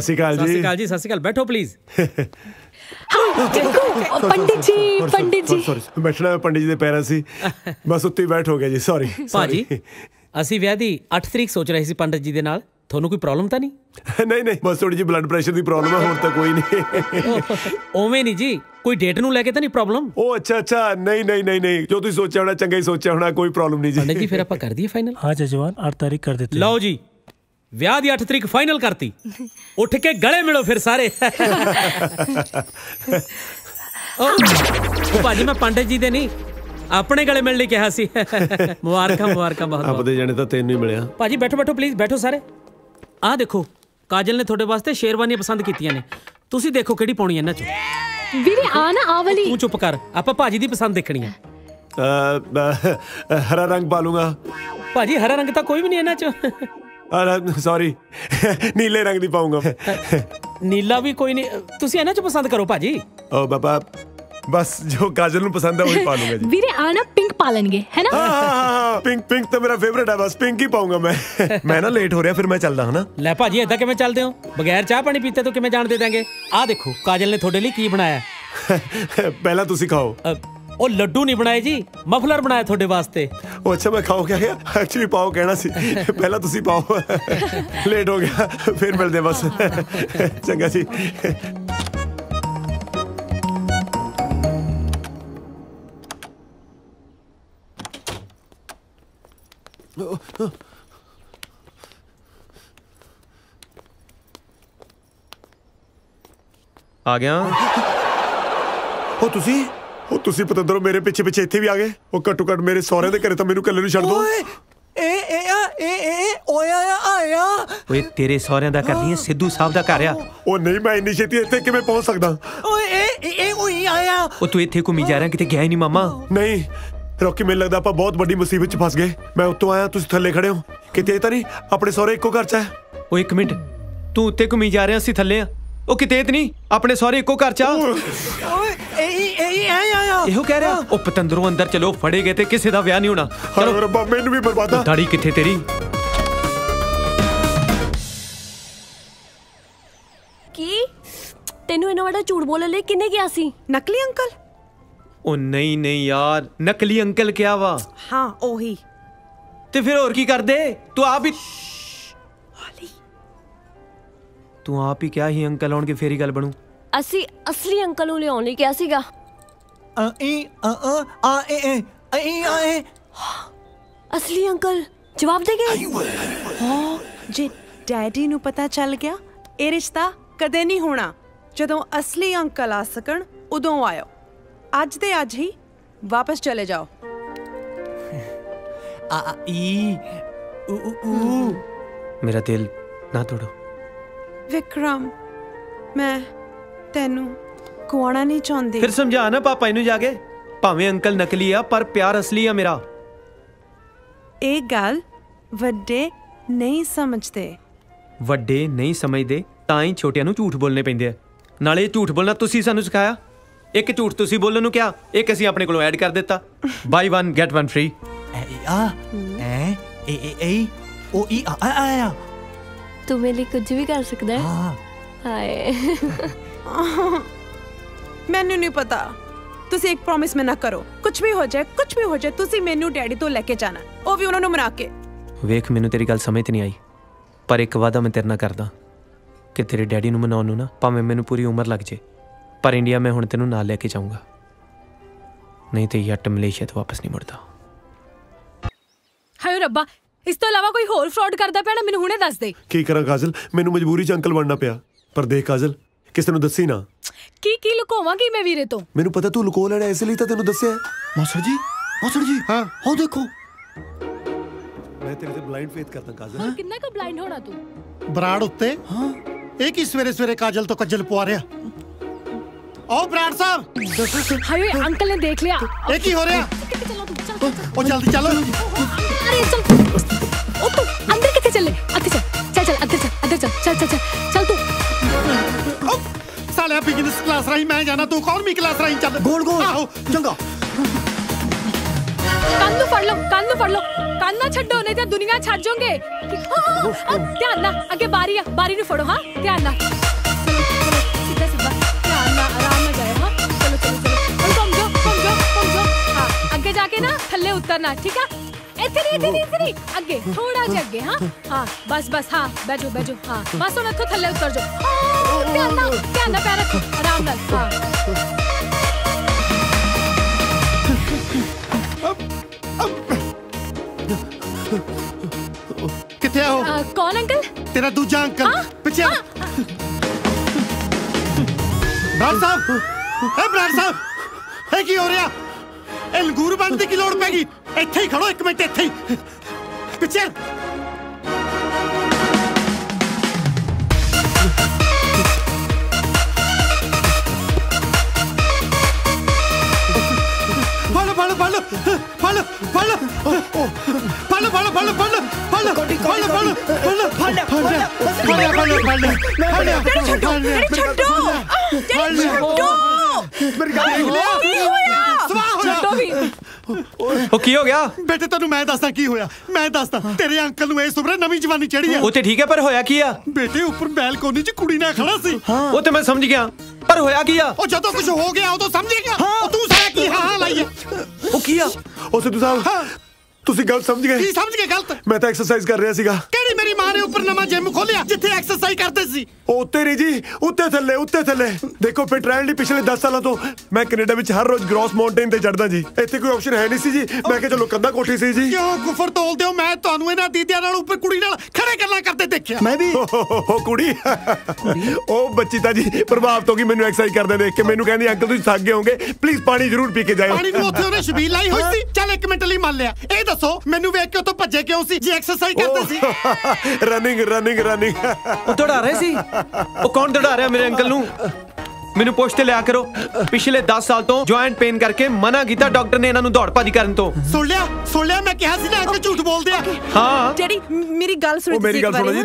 श्री अकाल जी। सत श्री अकाल जी। सत श्री अकाल, बैठो प्लीज। पंडित जी पंडित जी बैठना, पंडित जी दे पैरां सी बस उत्ते बैठ हो गया जी। सॉरी पाजी असि विआह दी 8 ਤਰੀਕ सोच रहे सी पंडित जी दे नाल। ਤੁਹਾਨੂੰ ਕੋਈ ਪ੍ਰੋਬਲਮ ਤਾਂ ਨਹੀਂ? ਨਹੀਂ ਨਹੀਂ ਬਸ ਥੋੜੀ ਜੀ ਬਲੱਡ ਪ੍ਰੈਸ਼ਰ ਦੀ ਪ੍ਰੋਬਲਮ ਹੈ, ਹੋਰ ਤਾਂ ਕੋਈ ਨਹੀਂ। ਓਵੇਂ ਨਹੀਂ ਜੀ, ਕੋਈ ਡੇਟ ਨੂੰ ਲੈ ਕੇ ਤਾਂ ਨਹੀਂ ਪ੍ਰੋਬਲਮ? ਉਹ ਅੱਛਾ ਅੱਛਾ, ਨਹੀਂ ਨਹੀਂ ਨਹੀਂ ਨਹੀਂ, ਜੋ ਤੁਸੀਂ ਸੋਚਿਆ ਹੋਣਾ ਚੰਗਾ ਹੀ ਸੋਚਿਆ ਹੋਣਾ, ਕੋਈ ਪ੍ਰੋਬਲਮ ਨਹੀਂ ਜੀ। ਪੰਡਿਤ ਜੀ ਫਿਰ ਆਪਾਂ ਕਰ ਦਈਏ ਫਾਈਨਲ? ਹਾਂ ਜਜਵਾਨ 8 ਤਾਰੀਖ ਕਰ ਦਿੱਤੀ। ਲਓ ਜੀ ਵਿਆਹ ਦੀ 8 ਤਰੀਕ ਫਾਈਨਲ ਕਰਤੀ। ਉੱਠ ਕੇ ਗਲੇ ਮਿਲੋ ਫਿਰ ਸਾਰੇ। ਉਹ ਭਾਜੀ ਮੈਂ ਪੰਡਿਤ ਜੀ ਦੇ ਨਹੀਂ ਆਪਣੇ ਗਲੇ ਮਿਲਣ ਲਈ ਕਿਹਾ ਸੀ। ਮੁਬਾਰਕਾਂ ਮੁਬਾਰਕਾਂ। ਬਹੁਤ ਆਪਦੇ ਜਾਣੇ ਤਾਂ ਤੈਨੂੰ ਹੀ ਮਿਲਿਆ। ਭਾਜੀ ਬੈਠੋ ਬੈਠੋ ਪਲੀਜ਼ ਬੈਠੋ ਸਾਰੇ। ਆਹ ਦੇਖੋ ਕਾਜਲ ਨੇ ਤੁਹਾਡੇ ਵਾਸਤੇ ਸ਼ੇਰਵਾਨੀਆਂ ਪਸੰਦ ਕੀਤੀਆਂ ਨੇ, ਤੁਸੀਂ ਦੇਖੋ ਕਿਹੜੀ ਪਾਉਣੀ ਇਹਨਾਂ ਚੋਂ। ਵੀਰੇ ਆ ਨਾ ਆ ਵਾਲੀ। ਤੂੰ ਚੁੱਪ ਕਰ, ਆਪਾਂ ਭਾਜੀ ਦੀ ਪਸੰਦ ਦੇਖਣੀ ਹੈ। ਹਰਾ ਰੰਗ ਪਾ ਲੂੰਗਾ। ਭਾਜੀ ਹਰਾ ਰੰਗ ਤਾਂ ਕੋਈ ਵੀ ਨਹੀਂ ਇਹਨਾਂ ਚੋਂ। ਸੌਰੀ ਨੀਲੇ ਰੰਗ ਦੀ ਪਾਉਂਗਾ। ਨੀਲਾ भी कोई नहीं, ਤੁਸੀਂ ਇਹਨਾਂ ਚੋਂ ਪਸੰਦ ਕਰੋ ਭਾਜੀ। ਓ ਬਾਬਾ बस जो काजल नू पसंद है वही पालूंगा जी। वीरे आना पिंक पालेंगे है ना? हाँ, पिंक पिंक तो मेरा फेवरेट है, बस पिंक ही पाऊंगा मैं। मैं ना लेट हो रहा, फिर मैं चलदा है ना। ले भाजी ऐसा किवें चलदे हो बगैर चाह पानी पीते तो किवें जान दे देंगे। आ देखो काजल ने थोड़े लिए की बनाया। पहला तुसी खाओ। ਉਹ ਲੱਡੂ ਨਹੀਂ ਬਣਾਏ ਜੀ, ਮਫਲਰ ਬਣਾਇਆ ਤੁਹਾਡੇ ਵਾਸਤੇ। ਉਹ ਅੱਛਾ ਮੈਂ ਖਾਉ ਕਿਆ ਗਿਆ? ਐਕਚੁਅਲੀ ਪਾਓ ਕਹਿਣਾ ਸੀ, ਪਹਿਲਾਂ ਤੁਸੀਂ ਪਾਓ। ਲੇਟ ਹੋ ਗਿਆ, ਫਿਰ ਮਿਲਦੇ ਬਸ। ਚੰਗਾ ਜੀ। ਆ ਗਿਆ। ਉਹ ਤੁਸੀਂ ਪਤੰਦਰੋं मेरे पिछे पिछे इत्थे भी आ गए। वो घट्टो घट मेरे सौरे दे घरे तां मैनूं कल्ले नूं छड्ड दो। ਓਏ ਤੇਰੇ ਸਹੁਰਿਆਂ ਦਾ ਕਰਨੀ ਹੈ, ਸਿੱਧੂ ਸਾਹਿਬ ਦਾ ਘਰ ਆ। ਉਹ ਨਹੀਂ ਮੈਂ ਇੰਨੀ ਛੇਤੀ ਇੱਥੇ ਕਿਵੇਂ ਪਹੁੰਚ ਸਕਦਾ? ਓਏ ਇਹ ਉਹੀ ਆਇਆ। ਉਹ ਤੂੰ ਇੱਥੇ ਘੁੰਮੀ ਜਾ ਰਿਹਾ, ਕਿਤੇ ਗਿਆ ਹੀ ਨਹੀਂ ਮਾਮਾ। ਨਹੀਂ ਰੋਕੀ ਮੈਨੂੰ ਲੱਗਦਾ ਆਪਾਂ ਬਹੁਤ ਵੱਡੀ ਮੁਸੀਬਤ ਚ ਫਸ ਗਏ। ਮੈਂ ਉੱਤੋਂ ਆਇਆ, ਤੁਸੀਂ ਥੱਲੇ ਖੜੇ ਹੋ, ਕਿਤੇ ਇਹ ਤਾਂ ਨਹੀਂ ਆਪਣੇ ਸਹੁਰੇ ਇੱਕੋ ਘਰ ਚ ਹੈ? ਉਹ ਇੱਕ ਮਿੰਟ, ਤੂੰ ਉੱਤੇ ਘੁੰਮੀ ਜਾ ਰਿਹਾ, ਅਸੀਂ ਥੱਲੇ ਆ। ਉਹ ਕਿਤੇ ਇਹ ਨਹੀਂ ਆਪਣੇ ਸਹੁਰੇ ਇੱਕੋ ਘਰ ਚ ਆ। ਇਹੋ ਕਹਿ ਰਿਹਾ ਉਹ ਪਤੰਦਰੋਂ ਅੰਦਰ ਚਲੋ, ਫੜੇ ਗਏ ਤੇ ਕਿਸੇ ਦਾ ਵਿਆਹ ਨਹੀਂ ਹੋਣਾ। ਚਲੋ ਰੱਬਾ ਮੈਨੂੰ ਵੀ ਬਰਬਾਦਾ। ਦਾੜੀ ਕਿੱਥੇ ਤੇਰੀ? ਕੀ ਤੈਨੂੰ ਇਹਨਾਂ ਵੱਡਾ ਝੂਠ ਬੋਲਣ ਲਈ ਕਿੰਨੇ ਗਿਆ ਸੀ? ਨਕਲੀ ਅੰਕਲ? ਉਹ ਨਹੀਂ ਨਹੀਂ ਯਾਰ, ਨਕਲੀ ਅੰਕਲ ਕਿਆ ਵਾ? ਹਾਂ ਉਹੀ। ਤੇ ਫਿਰ ਹੋਰ ਕੀ ਕਰਦੇ? ਤੂੰ ਆਪ ਹੀ ਕਿਹਾ ਹੀ ਅੰਕਲ ਆਉਣਗੇ ਫੇਰ ਹੀ ਗੱਲ ਬਣੂ। ਅਸੀਂ ਅਸਲੀ ਅੰਕਲ ਨੂੰ ਲਿਆਉਣ ਲਈ ਕਿਹਾ ਸੀਗਾ। असली अंकल जवाब दे गए। हां जे डैडी नू पता चल गया ए रिश्ता कदे नहीं होना। जदों असली अंकल आ सकन उदों आयो, अज दे अज ही वापस चले जाओ। आ ई उ उ मेरा दिल ना तोड़ो। विक्रम मैं तेनू ਕੋਣਾ ਨਹੀਂ ਚਾਹੁੰਦੀ। ਫਿਰ ਸਮਝਾ ਨਾ ਪਾਪਾ ਇਹਨੂੰ ਜਾ ਕੇ, ਭਾਵੇਂ ਅੰਕਲ ਨਕਲੀ ਆ ਪਰ ਪਿਆਰ ਅਸਲੀ ਆ ਮੇਰਾ। ਇਹ ਗੱਲ ਵੱਡੇ ਨਹੀਂ ਸਮਝਦੇ। ਵੱਡੇ ਨਹੀਂ ਸਮਝਦੇ ਤਾਂ ਹੀ ਛੋਟਿਆਂ ਨੂੰ ਝੂਠ ਬੋਲਨੇ ਪੈਂਦੇ ਆ। ਨਾਲੇ ਝੂਠ ਬੋਲਣਾ ਤੁਸੀਂ ਸਾਨੂੰ ਸਿਖਾਇਆ। ਇੱਕ ਝੂਠ ਤੁਸੀਂ ਬੋਲਣ ਨੂੰ ਕਿਹਾ, ਇੱਕ ਅਸੀਂ ਆਪਣੇ ਕੋਲੋਂ ਐਡ ਕਰ ਦਿੱਤਾ। Buy 1 get 1 free. ਤੂੰ ਮੇਰੇ ਲਈ ਕੁਝ ਵੀ ਕਰ ਸਕਦਾ ਹੈ। ਹਾਏ ਮੈਨੂੰ ਨਹੀਂ ਪਤਾ, ਤੁਸੀਂ ਇੱਕ ਪ੍ਰੋਮਿਸ ਮੈਂ ਨਾ ਕਰੋ। ਕੁਝ ਵੀ ਹੋ ਜਾਏ ਤੁਸੀਂ ਮੈਨੂੰ ਡੈਡੀ ਤੋਂ ਲੈ ਕੇ ਜਾਣਾ, ਉਹ ਵੀ ਉਹਨਾਂ ਨੂੰ ਮਨਾ ਕੇ। ਵੇਖ ਮੈਨੂੰ ਤੇਰੀ ਗੱਲ ਸਮਝ ਨਹੀਂ ਆਈ, ਪਰ ਇੱਕ ਵਾਅਦਾ ਮੈਂ ਤੇਰੇ ਨਾਲ ਕਰਦਾ ਕਿ ਤੇਰੇ ਡੈਡੀ ਨੂੰ ਮਨਾਉਣ ਨੂੰ ਨਾ ਭਾਵੇਂ ਮੈਨੂੰ ਪੂਰੀ ਉਮਰ ਲੱਗ ਜੇ, ਪਰ ਇੰਡੀਆ ਮੈਂ ਹੁਣ ਤੈਨੂੰ ਨਾਲ ਲੈ ਕੇ ਜਾਊਂਗਾ। ਨਹੀਂ ਤੇ ਯੱਟ ਮਲੇਸ਼ੀਆ ਤੋਂ ਵਾਪਸ ਨਹੀਂ ਮੁੜਦਾ। ਹਾਏ ਰੱਬਾ, ਇਸ ਤੋਂ ਇਲਾਵਾ ਕੋਈ ਹੋਰ ਫਰਾਡ ਕਰਦਾ ਪਿਆ ਨਾ, ਮੈਨੂੰ ਹੁਣੇ ਦੱਸ ਦੇ। ਕੀ ਕਰਾਂ ਕਾਜਲ, ਮੈਨੂੰ ਮਜਬੂਰੀ 'ਚ ਅੰਕਲ ਬਣਨਾ ਪਿਆ। ਪਰ ਦੇਖ ਕਾਜਲ, ਕਿਸੇ ਨੂੰ ਦੱਸੀ ਨਾ। ਕੀ ਲੁਕਾਵਾਂਗੀ ਮੈਂ ਵੀਰੇ ਤੋਂ? ਮੈਨੂੰ ਪਤਾ ਤੂੰ ਲੁਕੋ ਲੈਣਾ, ਇਸ ਲਈ ਤਾਂ ਤੈਨੂੰ ਦੱਸਿਆ। ਮਾਸੜ ਜੀ, ਹਾਂ ਉਹ ਦੇਖੋ मैं तेरे से ब्लाइंड फेथ करता काजल। कितना का ब्लाइंड होना तू? बराड़ उत्ते एक ही सवेरे सवेरे काजल तो कज्जल पुआ रहा। आओ बराड़ साहब। हाय अंकल ने देख लिया। एक ही हो रहा। ओ जल्दी चलो। अरे चल। ओ तू अंदर किथे चले? अंदर चल। चल चल अंदर चल। अंदर चल। चल चल चल तू। ओ साले बिगिनर्स क्लास रही मैं जाना तू कौन मी क्लास रही चल। गोल गोल। आओ चंगा। कानू पढ़ लो, कानू पढ़ लो। कान्ना छड्डो नहीं तो दुनिया छाड़ जोंगे। अब ध्यान ना आगे बारी बारी नु फोड़ो। हां ध्यान ना सीधा सीधा ध्यान ना आराम में जाए। हां चलो चलो चलो समझो। हां आगे जाके ना थल्ले उतरना ठीक है। इतनी आगे थोड़ा जा आगे। हां हां बस बस। हां बैठो बैठो। हां बस और तो थल्ले उतर जाओ। ध्यान ना पैर रखो आराम से। हां किथे हो? कौन अंकल? तेरा दूजा अंकल। पीछे आ। ब्रांड साहब, ए ब्रांड साहब, ए की हो रहा? ए लंगूर बनती की लोड़ पैगी। इत्थे ही खड़ो एक मिनट इत्थे ही। पीछे। पालो पालो पालो पालो पालो पालो पालो पालो कोटी पालो पालो पालो पालो पालो पालो पालो पालो पालो छट्टो छट्टो मेरी गाड़ी होया सवा होया छट्टो भी ओ की हो गया बेटे तन्नू मैं दसदा की होया मैं दसदा तेरे अंकल नु ए सुबरे नवी जवानी चढ़ी है ओते ठीक है पर होया की आ बेटे ऊपर बैलकोनी च कुड़ी ना खड़ा सी ओते मैं समझ गया पर होया की आ ओ जदों कुछ हो गया ओ तो समझेगा ओ तू सारा की हां लाइए ओ किया ओ सिद्धू साहब तुसी गलत समझ गए। की समझ गए गलत? मैं तो एक्सरसाइज कर रहा सीगा। केड़ी मेरी मां ने ऊपर नवा जिम खोलिया जिथे एक्सरसाइज करते सी। ओते री जी, उत्ते थल्ले देखो फिट रहण ली पिछले 10 सालों तो मैं कनाडा विच हर रोज ग्रॉस माउंटेन ते चढ़दा जी। इथे कोई ऑप्शन है नहीं सी जी। मैं कह चलो कंदा कोठी सी जी। क्यों गुफर तोलदे हो? मैं ਤੁਹਾਨੂੰ ਇਹਨਾਂ ਦੀਦਿਆਂ ਨਾਲ ਉੱਪਰ ਕੁੜੀ ਨਾਲ ਖੜੇ ਗੱਲਾਂ ਕਰਦੇ ਦੇਖਿਆ। ਮੈਂ ਵੀ ਉਹ ਕੁੜੀ ਉਹ ਬੱਚੀ ਤਾਂ ਜੀ ਪ੍ਰਭਾਵਿਤ ਹੋ ਗਈ ਮੈਨੂੰ ਐਕਸਰਸਾਈਜ਼ ਕਰਦੇ ਦੇਖ ਕੇ। ਮੈਨੂੰ ਕਹਿੰਦੀ ਅੰਕਲ ਤੁਸੀਂ ਥੱਕ ਗਏ ਹੋਗੇ ਪਲੀਜ਼ ਪਾਣੀ ਜ਼ਰੂਰ ਪੀ ਕੇ ਜਾਇਓ। ਪਾਣੀ ਨੂੰ ਉੱਥੇ ਉਹਨੇ ਸ਼ਬੀਲ ਲਾਈ ਹੋਈ ਸੀ। ਚੱਲ ਇੱਕ ਮਿੰਟ ਲਈ ਮੰਨ ਲਿਆ। ਇਹ सो मेनू देख के तो भज्जे क्यों सी जी एक्सरसाइज करते सी रनिंग रनिंग रनिंग दौड़ा रहे सी। ओ कौन दौड़ा रहा मेरे अंकल नु? मेनू पोछते लिया करो। पिछले 10 साल तो जॉइंट पेन करके मना कीता डॉक्टर ने इन्हां नु दौड़ भादी करन तो। सुन लिया मैं कहा सी ना अंकल झूठ बोल दिया। हां जेडी मेरी गल सुन। ओ मेरी गल सुनो जी।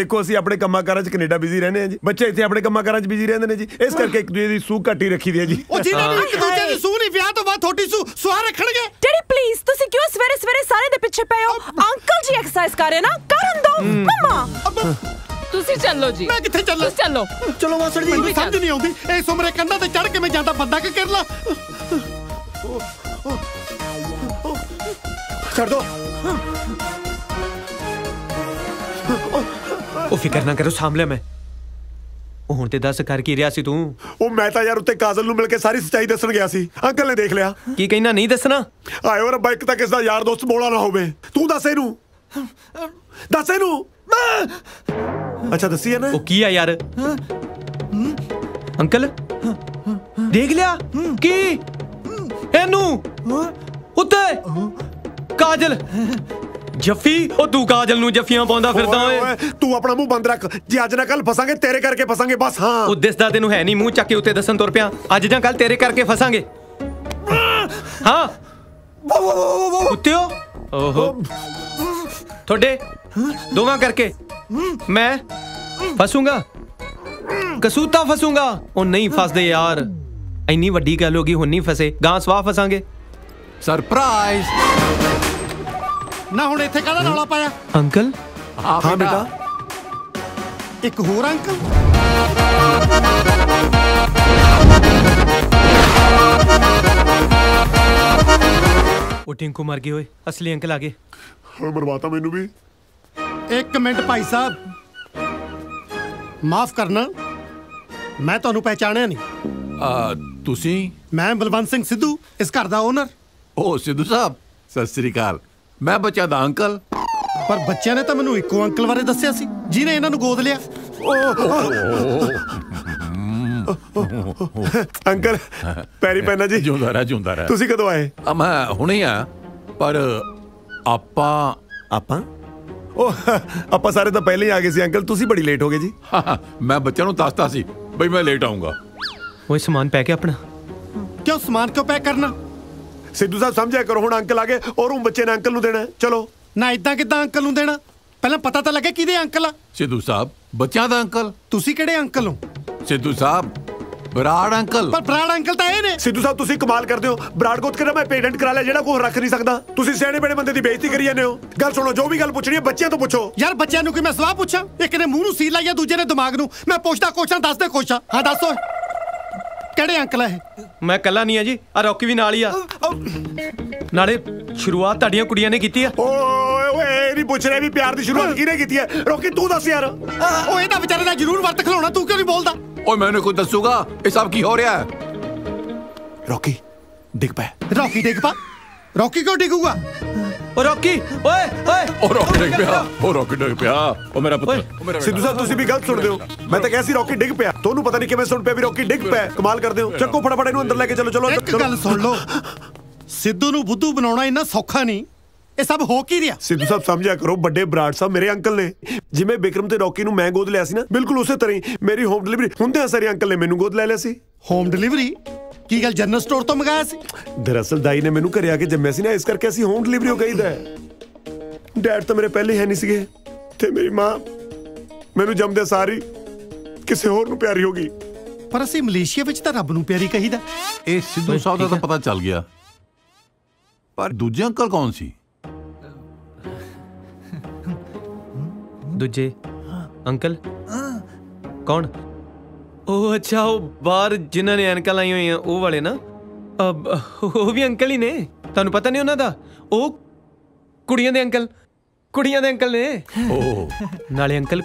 देखो असी अपने कम्मा कारां च कनाडा बिजी रहने हैं जी। बच्चे इथे अपने कम्मा कारां च बिजी रहंदे ने जी। इस करके एक दूजे दी सूह घट्टी रखी दी है जी। ओ जिन्हां ने एक दूजे दी सूह नहीं व्याह तो बाद थोड़ी सूह सुहा रखणगे। जेडी प्लीज तुसी क्यों सवेरे-सवेरे सारे दे पीछे पए हो? अंकल जी एक्सरसाइज कर रहे ना करन दो। मम्मा तुसी चलो जी। मैं किथे चलो? चलो चलो मास्टर जी। मैं समझ नहीं आउंदी ए सुमरे कंधा ते चढ़ के मैं जांदा बंदा के करला। छोड़ दो ओ फिकर ना करो सामले में ओ हुन ते दस कर की रिया सी तू? ओ मैं ता यार उत्ते काजल नु मिल के सारी सच्चाई दसन गया सी। अंकल ने देख लिया। की कहना नहीं दसना? आयो रब्बा एक ता किसदा यार दोस्त बोला ना होवे। तू दस एनु दस एनु। अच्छा दसी है ना? ओ किया यार अंकल देख लिया की एनू उते काजल जफी ओ तू काजल नु जफियां पांदा फिरदा ओए। तू अपना मुंह बंद रख जी। आज ना कल फसांगे तेरे करके फसांगे बस। हां ओ दिसदा तेनू है नहीं। मुंह चक के उते दसन तुर पिया। आज ना कल तेरे करके फसांगे। हां उते हो ओहो थोड़े दोवां करके मैं फसूंगा कसूता फसूंगा। ओ नहीं फसदे यार इन्नी वड्डी गल हो गई हुन नहीं फसे गां सवा फसांगे। सरप्राइज ना हुन इथे काला रौला पाया अंकल। हां बेटा एक होर अंकल ओ टिंकू मर गई ओए असली अंकल आ गए। और बर्बादा मेनू भी एक मिनट भाई साहब माफ करना मैं तुहानू पहचानिया नहीं। तुसी? मैं बलवंत सिंह सिद्धू इस घर दा ओनर। ओ सिद्धू साहब सत श्री अकाल। मैं बच्चा दा अंकल। पर बच्चे ने तो मैनू इको अंकल बारे दस्या सी जिने इन्हां नू गोद लिया। अंकल पैरी पैना जी। जिंदा रह तुसी कदों आए? मैं हुणे आ पर आपा आपा ओह आपा सारे तो पहले ही आ गए सी अंकल तुसी बड़ी लेट हो गए जी। हाँ, मैं बच्चा नूं तास्ता सी बई मैं लेट आऊंगा। वो समान पैक है अपना क्यों समान क्यों पैक करना सिद्धू साहब समझा करो हुण अंकल आ गए और उन बच्चे ने अंकल नूं देना चलो ना इदा कि अंकल नूं देना पहला पता तो लगे किदे अंकल आ सिद्धू साहब बच्चा दा अंकल तुसी किहड़े अंकल हो सिद्धू साहब ਬਰਾੜ ਅੰਕਲ ਪਰ ਬਰਾੜ ਅੰਕਲ ਤਾਂ ਇਹ ਨੇ ਸਿੱਧੂ ਸਾਹਿਬ ਤੁਸੀਂ ਕਮਾਲ ਕਰਦੇ ਹੋ ਬਰਾੜ ਕੋਤ ਕਿਹੜਾ ਮੈਂ ਪੇਟੈਂਟ ਕਰਾ ਲਿਆ ਜਿਹੜਾ ਕੋਈ ਰੱਖ ਨਹੀਂ ਸਕਦਾ ਤੁਸੀਂ ਸਿਆਣੇ ਬੜੇ ਬੰਦੇ ਦੀ ਬੇਇੱਜ਼ਤੀ ਕਰੀ ਜਾਂਦੇ ਹੋ ਗੱਲ ਸੁਣੋ ਜੋ ਵੀ ਗੱਲ ਪੁੱਛਣੀ ਹੈ ਬੱਚਿਆਂ ਤੋਂ ਪੁੱਛੋ ਯਾਰ ਬੱਚਿਆਂ ਨੂੰ ਕਿ ਮੈਂ ਸਵਾਲ ਪੁੱਛਾਂ ਇੱਕ ਨੇ ਮੂੰਹ ਨੂੰ ਸੀਲ ਲਾਇਆ ਦੂਜੇ ਨੇ ਦਿਮਾਗ ਨੂੰ ਮੈਂ ਪੁੱਛਦਾ ਕੋਸ਼ਾਂ ਦੱਸਦੇ ਕੋਸ਼ਾਂ ਹਾਂ ਦੱਸੋ ਕਿਹੜੇ ਅੰਕਲ ਆ ਇਹ ਮੈਂ ਕੱਲਾ ਨਹੀਂ ਆ ਜੀ ਆ ਰੌਕੀ ਵੀ ਨਾਲ ਹੀ ਆ ਨਾਲੇ ਸ਼ੁਰੂਆਤ ਤੁਹਾਡੀਆਂ ਕੁੜੀਆਂ ਨੇ ਕੀਤੀ ਆ ਓਏ ਨਹੀਂ ਪੁੱਛ ਰਿਹਾ ਵੀ ਪਿਆਰ ਦੀ ਸ਼ੁਰੂਆਤ ਕਿਹਨੇ ਕੀਤੀ ਹੈ ਰੌਕੀ ਤੂੰ ਦੱਸ ਯਾਰ ਉਹ ਇਹਦਾ ਵਿਚਾਰੇ ਦਾ ਜ਼ਰੂਰ ਵਰਤ ਖਲਾਉਣਾ ਤੂੰ ਕਿਉਂ ਨਹੀਂ ਬੋਲਦਾ और मैंने खुद दसूंगा ये सब की हो रहा है। रॉकी देख पाया रॉकी देख पा रॉकी क्यों डिगूगा रॉकी ओए ओए ओ रॉकी डिग पिया ओ रॉकी डिग पिया ओ मेरा पुत्र सिद्धू साहब तुसी भी गलत सुन दे हो मैं तो कैसी रॉकी डिग पिया तोनू पता नहीं किवें सुन पे भी रॉकी डिग पे कमाल कर दे हो चक्को फटाफट इनु अंदर लेके चलो चलो एक गल सुन लो सिद्धू नु बुद्धू बनाउणा इना सौखा नहीं ये सब हो की रिया सिद्धू साहब समझा करो बड़े बराड़ साहब मेरे अंकल ने जिमें बिक्रम ते रॉकी नूं मैं गोद लिया सी ना बिल्कुल उसे तरह ही मेरी होम डिलीवरी हुंदे सारे अंकल ने मैनू गोद ले लिया सी होम डिलीवरी की गल जनरल स्टोर तो मंगाया सी दरअसल दाई ने मैनू घरे आके जम्मिया सी ना इस करके ऐसी होम डिलीवरी हो गई दा डैड तो मेरे पहले है नहीं सीगे ते मेरी मां मैनू जमदे सारी किसी होर नूं प्यारी हो गई पर असीं मलेशिया विच तां रब नूं प्यारी कहीदा ए सिद्धू साहब दा तां पता चल गया पर दूजे अंकल कौन सी दूजे अंकल कौन ओह अच्छा वो बाहर जिन्होंने एनक लाई हुई हैं वो वाले ना अब वो भी अंकल ही ने तुहानू पता नहीं उन्हों दा वो कुड़ियां दे अंकल ने नाले अंकल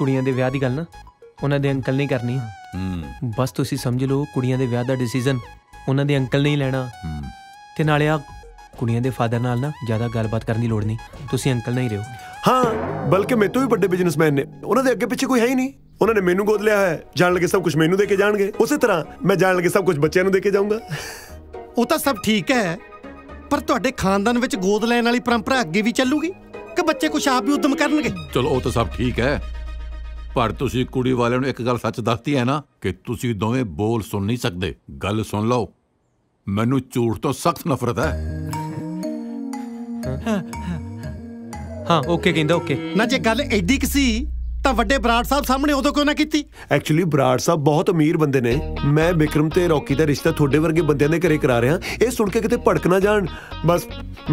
कुड़ियां दे विआह दी गल ना उन्होंने दे अंकल नहीं करनी बस तुसी समझ लो कुड़ियां दे विआह दा डिसीजन उन्होंने अंकल नहीं लैना ते नाले आ कुड़ियां दे फादर नाल ना ज़्यादा गलबात करने की लोड़ नहीं तुसी अंकल नहीं रहो हाँ बल्कि मेरे तो भी बड़े बिजनेसमैन ने उन्होंने अगे पीछे कोई है ही नहीं उन्होंने मैनू गोद लिया है जान लगे सब कुछ मैनू देके जाएंगे उसी तरह मैं जान लगे सब कुछ बच्चों को देके जाऊंगा वो तो सब ठीक है पर तुहाडे खानदान विच गोद लैण वाली परंपरा अगे भी चलूगी कि बच्चे कुछ आप भी उद्यम करनगे चलो वो तो सब ठीक है पर तुसी कुड़ी वाले नूं इक गल सच दसदी है ना कि तुसी दोवें बोल सुन नहीं सकदे गल सुन लो मैनू झूठ तो सख्त नफरत है हाँ ओके कहंदा ओके ना जे गल एडी कि सी तां वड्डे बराड़ साहब सामने उदों क्यों ना कीती एक्चुअली बराड़ साहब बहुत अमीर बंदे ने मैं बिक्रम ते रॉकी दा रिश्ता थोड़े वर्गे बंदियां दे घरे करा रहा इह सुन के किते भड़क ना जाण बस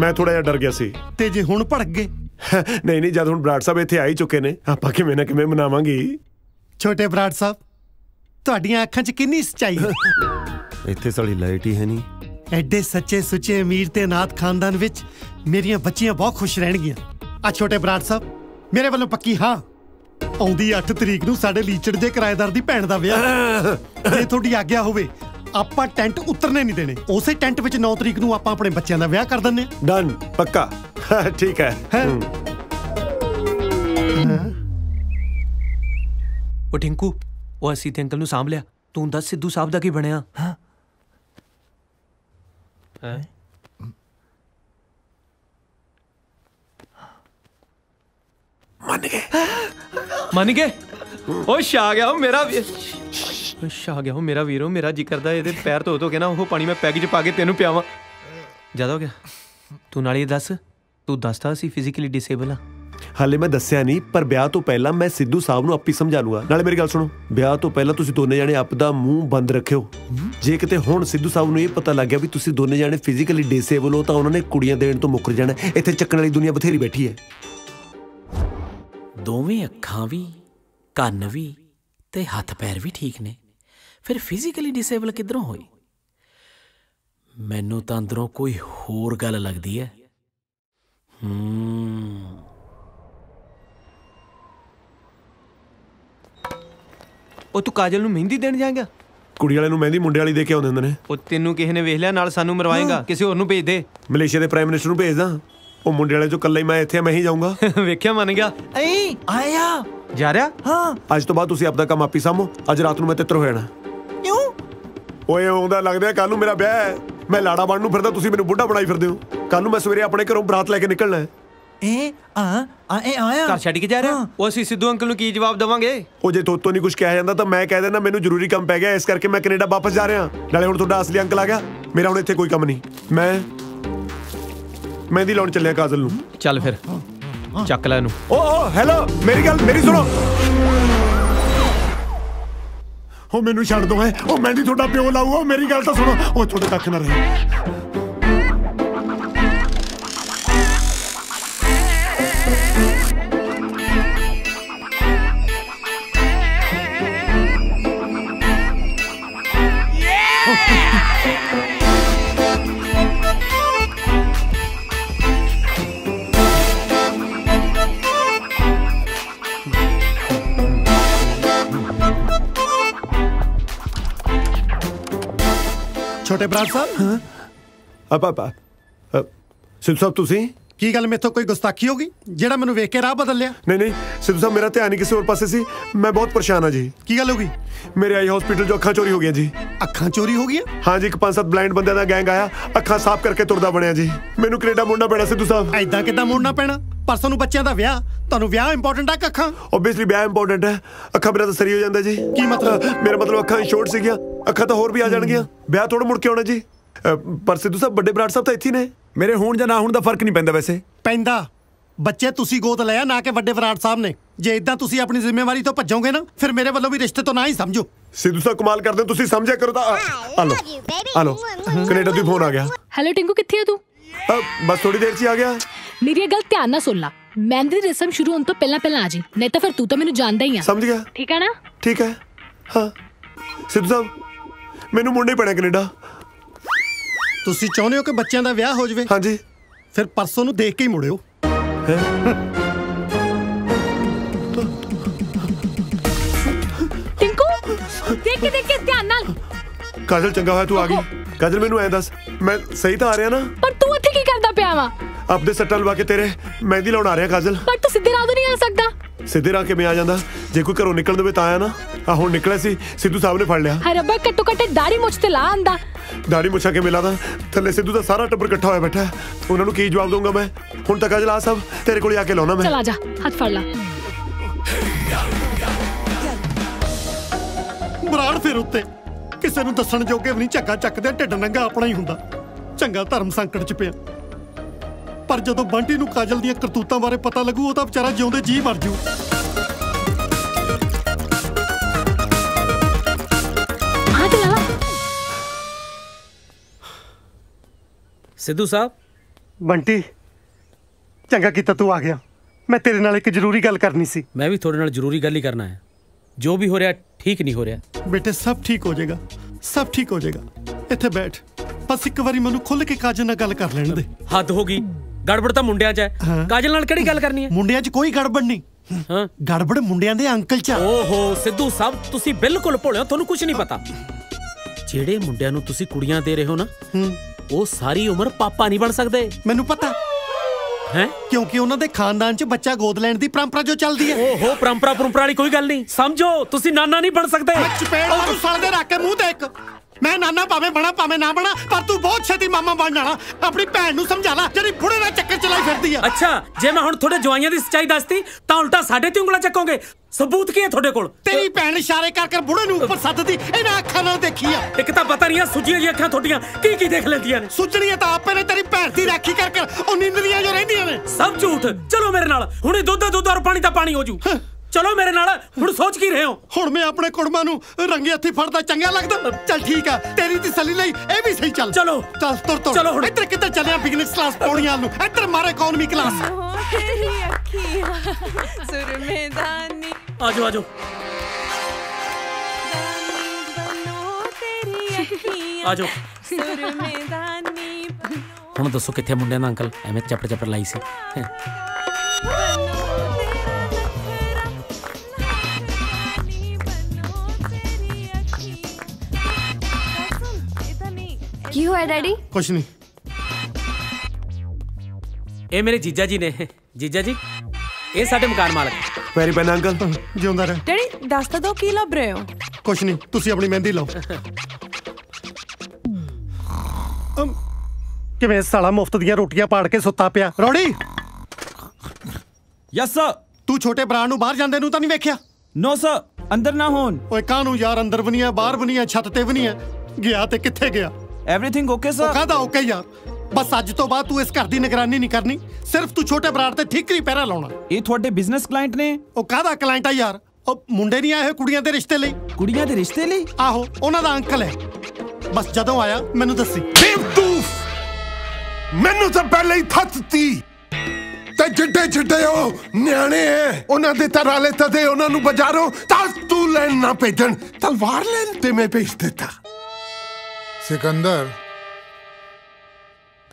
मैं थोड़ा जिहा डर गया सी ते जे हुण भड़क गए नहीं नहीं जद हुण बराड़ साहब इत्थे आ ही चुके ने आपां किवें ना किवें मनावांगे छोटे बराड़ साहब तुहाडीआं अखां च किन्नी सच्चाई है इत्थे साडी लाइट ही है नहीं एडे सच्चे सुच्चे अमीर ते नाथ खानदान विच मेरियां बच्चियां बहुत खुश रहणगियां आ छोटे बराड़ साहब मेरे वालों पक्की हाँ आउंदी 8 तरीक नूं साडे लीचड़ दे किराएदार दी भैण दा विआह जे तुहाडी आग्या होवे आपां टेंट उतरने नहीं देने उसे टेंट विच 9 तरीक नूं आपां अपने बच्चों दा विआह कर दिंदे डन पक्का ठीक है ओ टिंकू ओ असीं ते अंकल नूं सांभ लिया तूं दस सिद्धू साहब दा की बणिया हैं मन गए ओ शाह गया हो मेरा शाह गया हो मेरा वीरो मेरा जी करदा इहदे पैर धो के ना वो पानी मैं पैग च पा के तेनू पियावां ज्यादा हो गया तू नाले दस तू दसदा सी फिजिकली डिसेबल आ हाले मैं दस्या नहीं पर ब्याह तो पहला मैं सिद्धू साहब नूं आपी समझा लूंगा नाले मेरी गल सुनो ब्याह तो पहला तुसी दोने जाने आपदा मूंह बंद रखियो जे किते हुण सिद्धू साहब नूं इह पता लग गया भी तुसी दोने जाने फिजिकली डिसेबल हो तां उहनां ने कुड़ियां देण तो मुकर जाना इत्थे चक्कण वाली दुनिया बथेरी बैठी है दोवें अखां भी कन्न भी ते हथ पैर भी ठीक ने फिर फिजिकली डिसेबल किधरों होई मैनू तां अंदरों कोई होर गल लगदी है ओ तू काजल नूं मेहंदी देण जाएगा कुड़ी वाले नूं मेहंदी मुंडे वाली दे के आउंदे ने ओ तैनू किसी ने वेख लिया नाल सानू मरवाएगा किसी होर नूं भेज दे मलेशिया दे प्राइम मिनिस्टर नूं भेज दा ਉਹ ਮੁੰਡੇ ਵਾਲੇ ਜੋ ਕੱਲਾ ਹੀ ਮੈਂ ਇੱਥੇ ਮੈਂ ਹੀ ਜਾਊਂਗਾ ਵੇਖਿਆ ਮੰਨ ਗਿਆ ਐ ਆਇਆ ਜਾ ਰਿਹਾ ਹਾਂ ਅੱਜ ਤੋਂ ਬਾਅਦ ਤੁਸੀਂ ਆਪਦਾ ਕੰਮ ਆਪੀ ਸਾਮੋ ਅੱਜ ਰਾਤ ਨੂੰ ਮੈਂ ਤਿੱਤਰ ਹੋ ਜਾਣਾ ਕਿਉਂ ਓਏ ਆਉਂਦਾ ਲੱਗਦਾ ਕੱਲ ਨੂੰ ਮੇਰਾ ਵਿਆਹ ਹੈ ਮੈਂ ਲਾੜਾ ਬਣਨ ਨੂੰ ਫਿਰਦਾ ਤੁਸੀਂ ਮੈਨੂੰ ਬੁੱਢਾ ਬਣਾਈ ਫਿਰਦੇ ਹੋ ਕੱਲ ਨੂੰ ਮੈਂ ਸਵੇਰੇ ਆਪਣੇ ਘਰੋਂ ਬਰਾਤ ਲੈ ਕੇ ਨਿਕਲਣਾ ਹੈ मेनू छड़ दो मैं प्यो लाऊगा मेरी गल तो सुनो कख ना रहे छोटे बराड़ साहब सिद्धू साहब तुसी की गल मेरे तो कोई गुस्ताखी होगी जेड़ा मैनू वेख के राह बदल लिया? नहीं नहीं सिद्धू साहब मेरा ध्यान ही किसी और पासे सी, मैं बहुत परेशान हाँ जी। की गल होगी? मेरे आई हॉस्पिटल जो अखा चोरी हो गई जी। अखा चोरी हो गई? हाँ जी, एक 5-7 ब्लाइंड बंदे का गैंग आया, अखा साफ करके तुरदा बनया जी। मैनू कनेडा मुड़ना पैना सिद्धू साहब। ऐदा किदा मुड़ना पैना? परसों नू बच्चों का विआह, तुहानू विआह इंपोर्टेंट है कि अखा? ओबवियसली विआह इंपोर्टेंट है, अखा बिना तो सरी हो जाता जी। की मतलब? मेरा मतलब अखा इंश्योर्ड सी, अखा तो होर भी आ जाएगियां, विआह थोड़ा मुड़ के आना जी। पर सिद्धू साहब बड़े बराड़ साहब तो इत्थे ने, मेरे होण जां ना होण दा फर्क नहीं पैंदा। वैसे पैंदा, बच्चे तुसी गोद लिया ना कि वड्डे बराड़ साहब ने। जे इदां तुसी अपनी जिम्मेवारी तो भजोगे ना फिर मेरे वालों भी रिश्ते तो ना ही समझो। सिद्धू साहब कमाल करदे हो, तुसी समझा करो। आलो आलो, कनेडा दी फोन आ गया। हेलो टिंकू, कित्थे है तू? बस थोड़ी देर च आ गया। मेरी गल ध्यान नाल सुन ला, मेहंदी दी रस्म शुरू होण तो पहला पहला आ जी, नहीं तां फिर तू तो मैनूं जानदा ही आ। समझ गया? ठीक है ना? ठीक है। हां सिद्धू साहब मैनूं मुंडे ही पैणा कनेडा। तुसी चाहते हो कि बच्चों का विआह हो जाए? हाँ जी। फिर परसों नू देख के ही मुड़ियो। टिंकू देख के ध्यान नाल। काजल चंगा होया तू आ गई। काजल मैनू ऐ दस, मैं सही तो आ रहा ना? पर तू इत्थे की करदा पिया वा? अपने सट्टा लवा के तेरे मेहंदी लाउण आ रहा काजल। पर तू सीधे राह नहीं आ सकदा। सीधे राह के मैं आ जांदा जे कोई घरों निकल दे तां आ ना। आ हुण निकलिया सी, सिद्धू साहब ने फड़ लिया। हाय रब्बा, कट्टो कट्टे दाढ़ी मुछ ते ला आंदा। दाढ़ी मुछा के मिला था थले सिद्धू दा सारा टब्बर इकट्ठा होया बैठा है, उन्हां नूं की जवाब दूंगा मैं? हुण तक काजल आ साहब तेरे कोल आके लाउणा मैं। चल आ जा, हथ फड़ ला। बराड़ फिर उत्ते किसे नूं दस्सण जोगे भी नहीं, झग्गा चकदे ढिड नंगा अपना ही हुंदा। चंगा धर्म संकट च पिया, पर जदों बंटी नूं काजल दीआं करतूतां बारे पता लगू ओह तां बेचारा जिउंदे जी मर जू। सिद्धू साहब। बंटी चंगा किता तू आ गया, मैं तेरे नाल एक जरूरी गल करनी सी। मैं भी थोड़े नाल जरूरी गल ही करना है, जो भी हो रहा ठीक नहीं हो रहा। बेटे सब ठीक हो जाएगा, सब ठीक हो जाएगा, इत्थे बैठ। बस एक बारी मैनू खुल के काजल नाल गल कर लेने दे। हद हो गई, गड़बड़ तां मुंडियां च है, काजल नाल किहड़ी गल करनी है? मुंडियां च कोई गड़बड़ नहीं। हां गड़बड़ मुंडियां दे अंकल च। ओहो सिद्धू साहब तुसी बिल्कुल भोले हो, तुहानू कुछ नहीं पता। जेड़े मुंडियां नू तुसी कुड़ियां दे रहे हो ना, वो सारी उम्र पापा नहीं बन सकते। मैनू पता है क्योंकि उन्हां दे खानदान च बच्चा गोद लैण दी परंपरा जो चलदी है। ओहो परंपरा परंपरा वाली कोई गल नहीं, समझो तुसी नाना नहीं बन सकदे। चपेड़ मारू साल दे रख के मुंह ते एक। मैं नाना भावे बना भावे ना बना, पर तू बहुत छेती मामा बन जाना। अपनी भैन नू समझा ला जेड़ी बुढ़े दा चक्कर चलाई फिरदी है। अच्छा जे मैं हुण थोड़े जवाइयां दी सच्चाई दसती तां उल्टा साडे ते उंगला चकोगे। सबूत की है थोड़े कोल? तेरी भैन इशारे कर कर बुढ़े नू ऊपर सददी, इन्हां अखां नाल देखी है। एक तां पता नहीं सुजियां जी अखां थोड़ियां की देख लैंदियां ने। सुजणीआं तां आपे ने, तेरी भैन दी राखी कर कर ओ नींदरियां जो रहिंदियां ने। सब झूठ। चलो मेरे नाल हुणे, दुद्ध दुद्ध और पानी तां पानी हो जू। चलो मेरे नाल, हुण सोच की रहे हो? हुण मैं अपने कुड़मां नू रंगे हत्थी फड़दा चंगा लगदा? चल ठीक है, तेरी तसल्ली लई ए भी सही। चल चलो चल तुर तुर। चलो हुण इधर किते चलिया? बिजनेस क्लास पौड़ियां नू इधर मारे इकोनॉमी क्लास। तेरी अखियां सुर मैदानी। आजो आजो। आजो सुर मैदानी। हुण दसो किथे मुंडियां दा अंकल एवें चपड़ चपड़ लाई सी? की हुआ डैडी? कुछ नहीं, ये मेरे जीजा जी ने। जीजा जी ये साडे मकान मालक। पैरी पैना अंकल, जिंदा रह। डैडी दस तो दो की लभ रहे हो? कुछ नहीं, तुसी अपनी मेहंदी लाओ। किवें साला मुफ्त दियां रोटियां पाड़ के सुता पिया। रोड़ी यस सर। तू छोटे भरा नू बाहर जांदे नू तां नहीं वेखिया? नो सर, अंदर ना होन। ओए कानू यार, अंदर भी नहीं है, बाहर भी नहीं है, छत ते भी नहीं है, गया ते किथे गया? Everything okay sir. कहदा ओके यार, बस अज तो बाद तू इस घर की निगरानी नहीं करनी, सिर्फ तू छोटे भरा ते ठीकरी पहरा लाउणा। ये थोड़े बिजनेस क्लाइंट ने? ओ कहदा क्लाइंट है यार, ओ मुंडे नहीं आए कुड़ियां दे रिश्ते लई। कुड़ियां दे रिश्ते लई? आहो, उन्हां दा अंकल है, बस जदों आया मैनू दसी। बेवकूफ, मैनू तां पहले ही थत ती। जिड्डे जिड्डे न्याणे है उन्होंने तराले तदे उन्होंने बाजारों तू लैन ना भेजन, तलवार लैन ते मैं भेज देता। सिकंदर,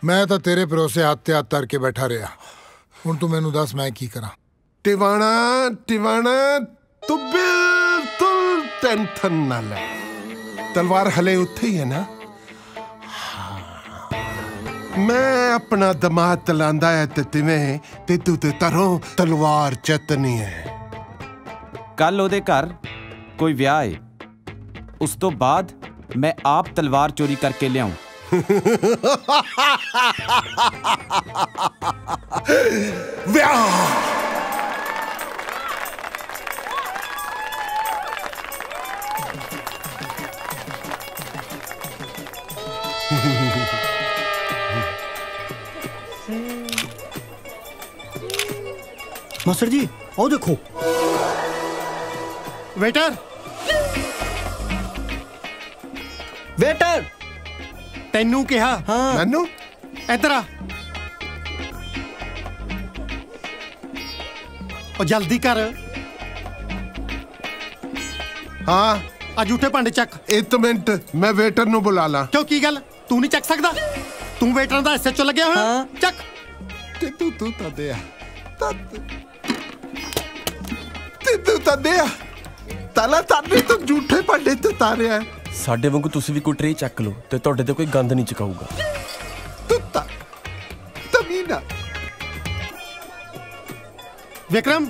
मैं तो तेरे भरोसे हाथ ते हाथ धर के बैठा रहा, हुण तू मैनू दस मैं की करा? टिवाणा टिवाणा, तू बिल्कुल टेंशन ना ले, तलवार हले उत्थे ही है ना। मैं अपना दिमाग तलांदा है ते तिवें ते तू ते तरों तलवार चतनी है। कल ओदे घर कोई विआह है, उस तो बाद मैं आप तलवार चोरी करके लियाऊं। मास्टर जी, आओ देखो। वेटर वेटर, तेनू कहा। हाँ मैनू, इधर आ और जल्दी कर। हाँ आ जूठे भांडे चक। एक मिनट, मैं वेटर नू बुला ला। क्यों की गल, तू नहीं चक सकदा? तू वेटर दा हिस्से चो लगे होया। हाँ। चक ते तू तू ता दे आ, विक्रम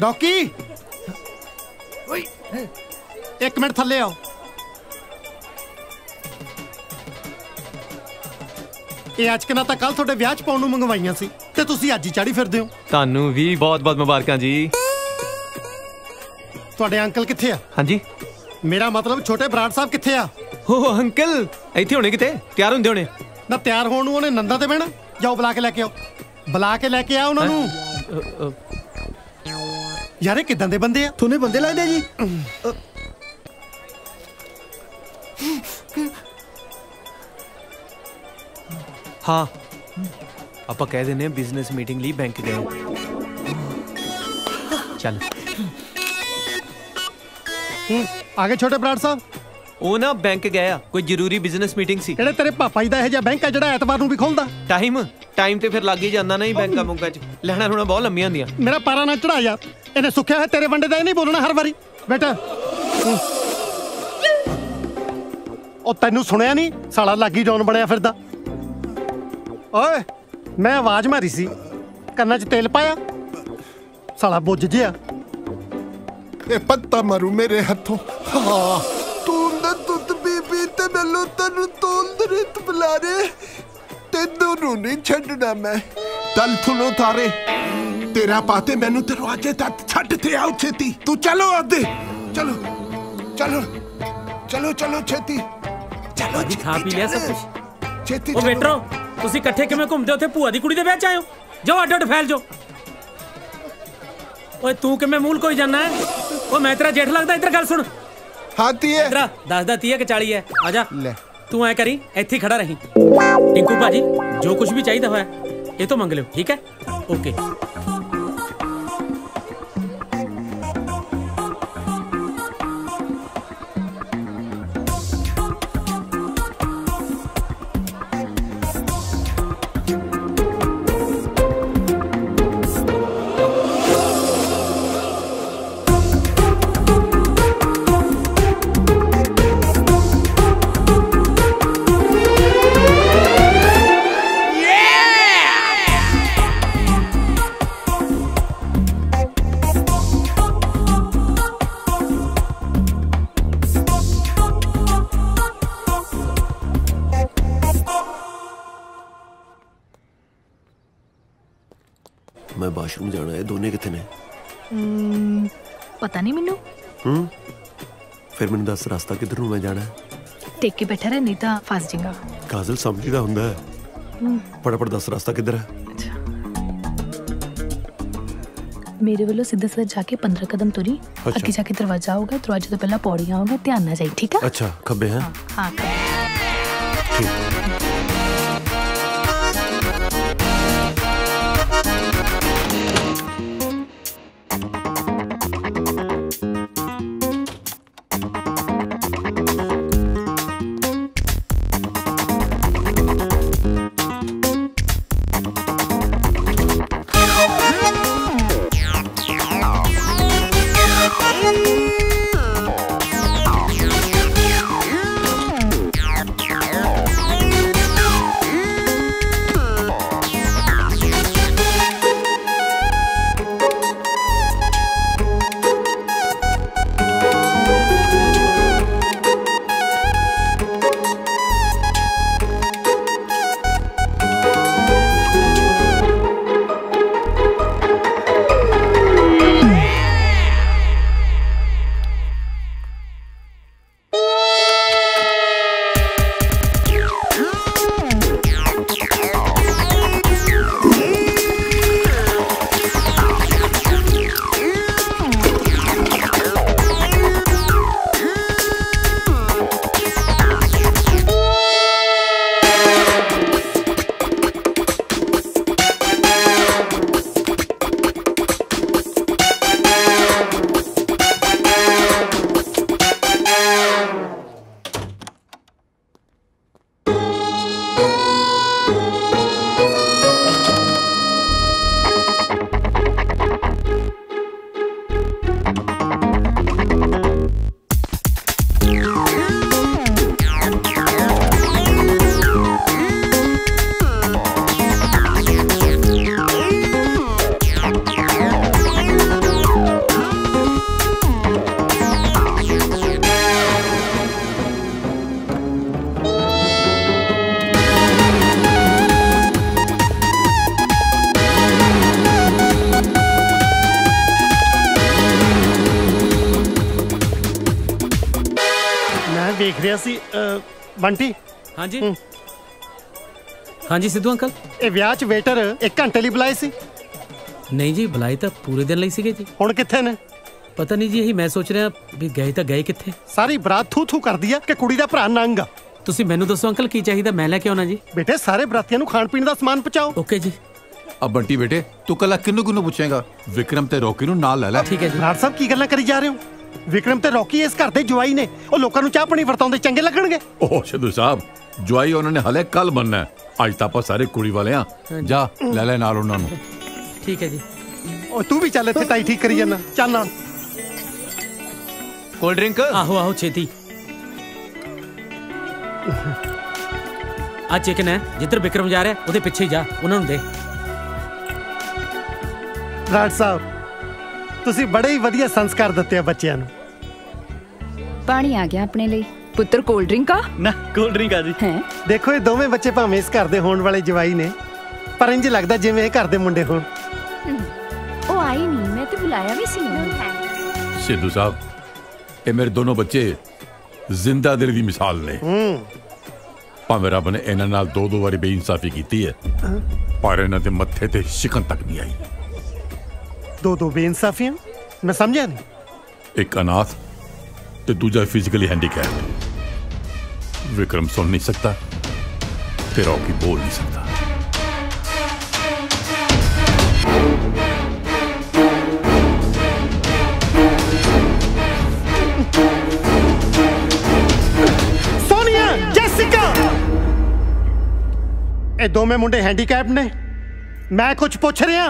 रॉकी एक मिनट थल्ले आओ। ਇਹ ਅਚਕਨਾ ਤਾਂ ਕੱਲ ਤੁਹਾਡੇ ਵਿਆਹ 'ਚ ਪਾਉਣ ਨੂੰ ਮੰਗਵਾਈਆਂ ਸੀ ਤੇ ਤੁਸੀਂ ਅੱਜ ਹੀ ਚਾੜੀ ਫਿਰਦੇ ਹੋ। ਤੁਹਾਨੂੰ ਵੀ ਬਹੁਤ-ਬਹੁਤ ਮੁਬਾਰਕਾਂ ਜੀ। ਤੁਹਾਡੇ ਅੰਕਲ ਕਿੱਥੇ ਆ? ਹਾਂਜੀ, ਮੇਰਾ ਮਤਲਬ ਛੋਟੇ ਬਰਾੜ ਸਾਹਿਬ ਕਿੱਥੇ ਆ? ਓ ਅੰਕਲ ਇੱਥੇ ਹੋਣੇ, ਕਿਤੇ ਤਿਆਰ ਹੁੰਦੇ ਹੋਣੇ। ਨਾ ਤਿਆਰ ਹੋਣ ਨੂੰ ਉਹਨੇ ਨੰਦਾ ਤੇ ਬਹਿਣਾ। ਜਾਓ ਬੁਲਾ ਕੇ ਲੈ ਕੇ ਆਓ, ਬੁਲਾ ਕੇ ਲੈ ਕੇ ਆ ਉਹਨਾਂ ਨੂੰ। ਯਾਰ ਇਹ ਕਿਦਾਂ ਦੇ ਬੰਦੇ ਆ? ਤੁਹਾਨੂੰ ਬੰਦੇ ਲੱਗਦੇ ਜੀ? हाँ, आप कह देने बिजनेस मीटिंग ली बैंक गए। चल आगे छोटे बराड़ साहब। ओ ना बैंक गया, कोई जरूरी बिजनेस मीटिंग सी। एड़े तेरे पापा जी दा है जा बैंक है जड़ा एतवार नू भी खोलदा। टाइम टाइम ते फिर लग ही जांदा नहीं, बैंक मुंगा च लहणा रोना बहुत लंबी हुंदियां। मेरा पारा ना चढ़ा यार, इहने सुखिया है तेरे वंडे दा नहीं बोलना हर वारी। बेटा ओ तैनू सुनिया नहीं, साला लागी जॉन बनिया फिरदा। ओए मैं आवाज मारी सी, कन्ना च तेल पाया, साला बुझ गया। ए पत्ता मारू मेरे हथों। हां तू न तुत बीबी ते मेलू तनु तोंद रित बुलारे, तेनू नू नहीं छड़ना मैं। तल थुनो तारे तेरा पाते मैनू दरवाजे तक छट ते आओ छेती। तू चलो आदे, चलो चलो चलो चलो छेती, चलो खा पी लिया सब कुछ छेती। ओ बैठो, ਤੁਸੀਂ ਇਕੱਠੇ ਕਿਵੇਂ ਘੁੰਮਦੇ ਉੱਥੇ ਭੂਆ ਦੀ ਕੁੜੀ ਦੇ ਵਿਆਹ ਚ ਆਏ ਹੋ? ਜਾਓ ਅੱਡ ਅੱਡ ਫੈਲ ਜਾਓ। ਓਏ ਤੂੰ ਕਿਵੇਂ ਮੂਲ ਕੋਈ ਜਾਣਾ ਹੈ? ਓ ਮੈਂ ਤੇਰਾ ਜੇਠ ਲੱਗਦਾ। ਇੱਧਰ ਗੱਲ ਸੁਣ। ਹਾਂ ਤੀਏ ਤੇਰਾ ਦੱਸਦਾ 30 ਕਿ 40 ਹੈ। ਆ ਜਾ ਲੈ, ਤੂੰ ਐ ਕਰੀ ਇੱਥੇ ਖੜਾ ਰਹੀਂ। ਟਿੰਕੂ ਭਾਜੀ ਜੋ ਕੁਝ ਵੀ ਚਾਹੀਦਾ ਹੋਇਆ ਇਹ ਤੋਂ ਮੰਗ ਲਿਓ, ਠੀਕ ਹੈ? ਓਕੇ मैं बाथरूम जाना है, दोने कितने? पता नहीं मिन्नू। फिर मैंने दस रास्ता किधर मैं जाना है? टेक के बैठा रह नहीं तो फस जाएगा। काजल समझीदा हुंदा है। फटाफट दस रास्ता किधर है? मेरे वालों सीधे सीधे जाके 15 कदम तुरी। अच्छा। आगे जाके दरवाजा होगा, दरवाजे तो पहला पौड़ियाँ होगा, ध्यान ना जाए, ठीक है? अच्छा, खब्बे हैं? हाँ। बंटी। हाँ जी। हाँ जी सिद्धू अंकल, ये ब्याह च वेटर एक घंटे लिए बुलाए सी? नहीं जी, बुलाए तो पूरे दिन लिए सीगे जी। हुण कित्थे ने? पता नहीं जी, यही मैं सोच रहा भी गए तो गए कित्थे। सारी बरात थू थू कर दी है कि कुड़ी दा भरा नंगा। तुसी मैनू दसो अंकल की चाहिए, मैं लैके आना जी। बेटे सारे बरातियां नू खाण पीण दा समान पहुंचाओ। ओके जी। अब बंटी बेटे तू कला किन्नू किन्नू पूछेगा? विक्रम ते रॉकी नू नाल लै लै। ठीक है जी। बरात साहब की गल्लां करी जा रहे हो? विक्रम ते रॉकी इस घर दे जवाई ने, और लोकां नूं चाह पाणी वरताउंदे चंगे लगणगे। ओह सिद्धू साहब, जवाई उन्हां ने हले कल बनना है, अज तां आपां सारे कुड़ी वाले आ। जा ले ले नाल उन्हां नूं। ठीक है जी। ओ तू भी चल, इत्थे टाई ठीक करी जाना, चल नाल। Cold drink? आहो आहो छेती। आ चिकन है, जिधर विक्रम जा रहा है ओदे पिछे ही जा, उन्हां नूं दे। राज साहब तुसी बड़े ही वधिया संस्कार दिते हैं बच्चियां नूं। पानी आ गया अपने लिए पुत्र? कोल्ड ड्रिंक आ ना? कोल्ड ड्रिंक आ जी। हैं देखो, ये दोवें बच्चे भावें इस घर दे होण वाले जवाई ने, पर इंज लगदा जिवें इह घर दे मुंडे होण। ओ आई नहीं, मैं तो बुलाया भी सी नहीं। सिद्धू साहब, ये मेरे दोनों बच्चे जिंदा दिल दी मिसाल ने। भावें रब ने इन्हां नाल दो दो वारी बेइंसाफी कीती है, पर इन्हां दे मत्थे ते शिकन तक नहीं आई। दो दो बेइंसाफियां? मैं समझा नहीं। एक अनाथ ते दूजा फिजिकली हैंडीकैप। विक्रम सुन नहीं सकता, तेरा की बोल नहीं सकता। सोनिया, जेसिका, ये दो में मुंडे हैंडीकैप ने। मैं कुछ पूछ रहा,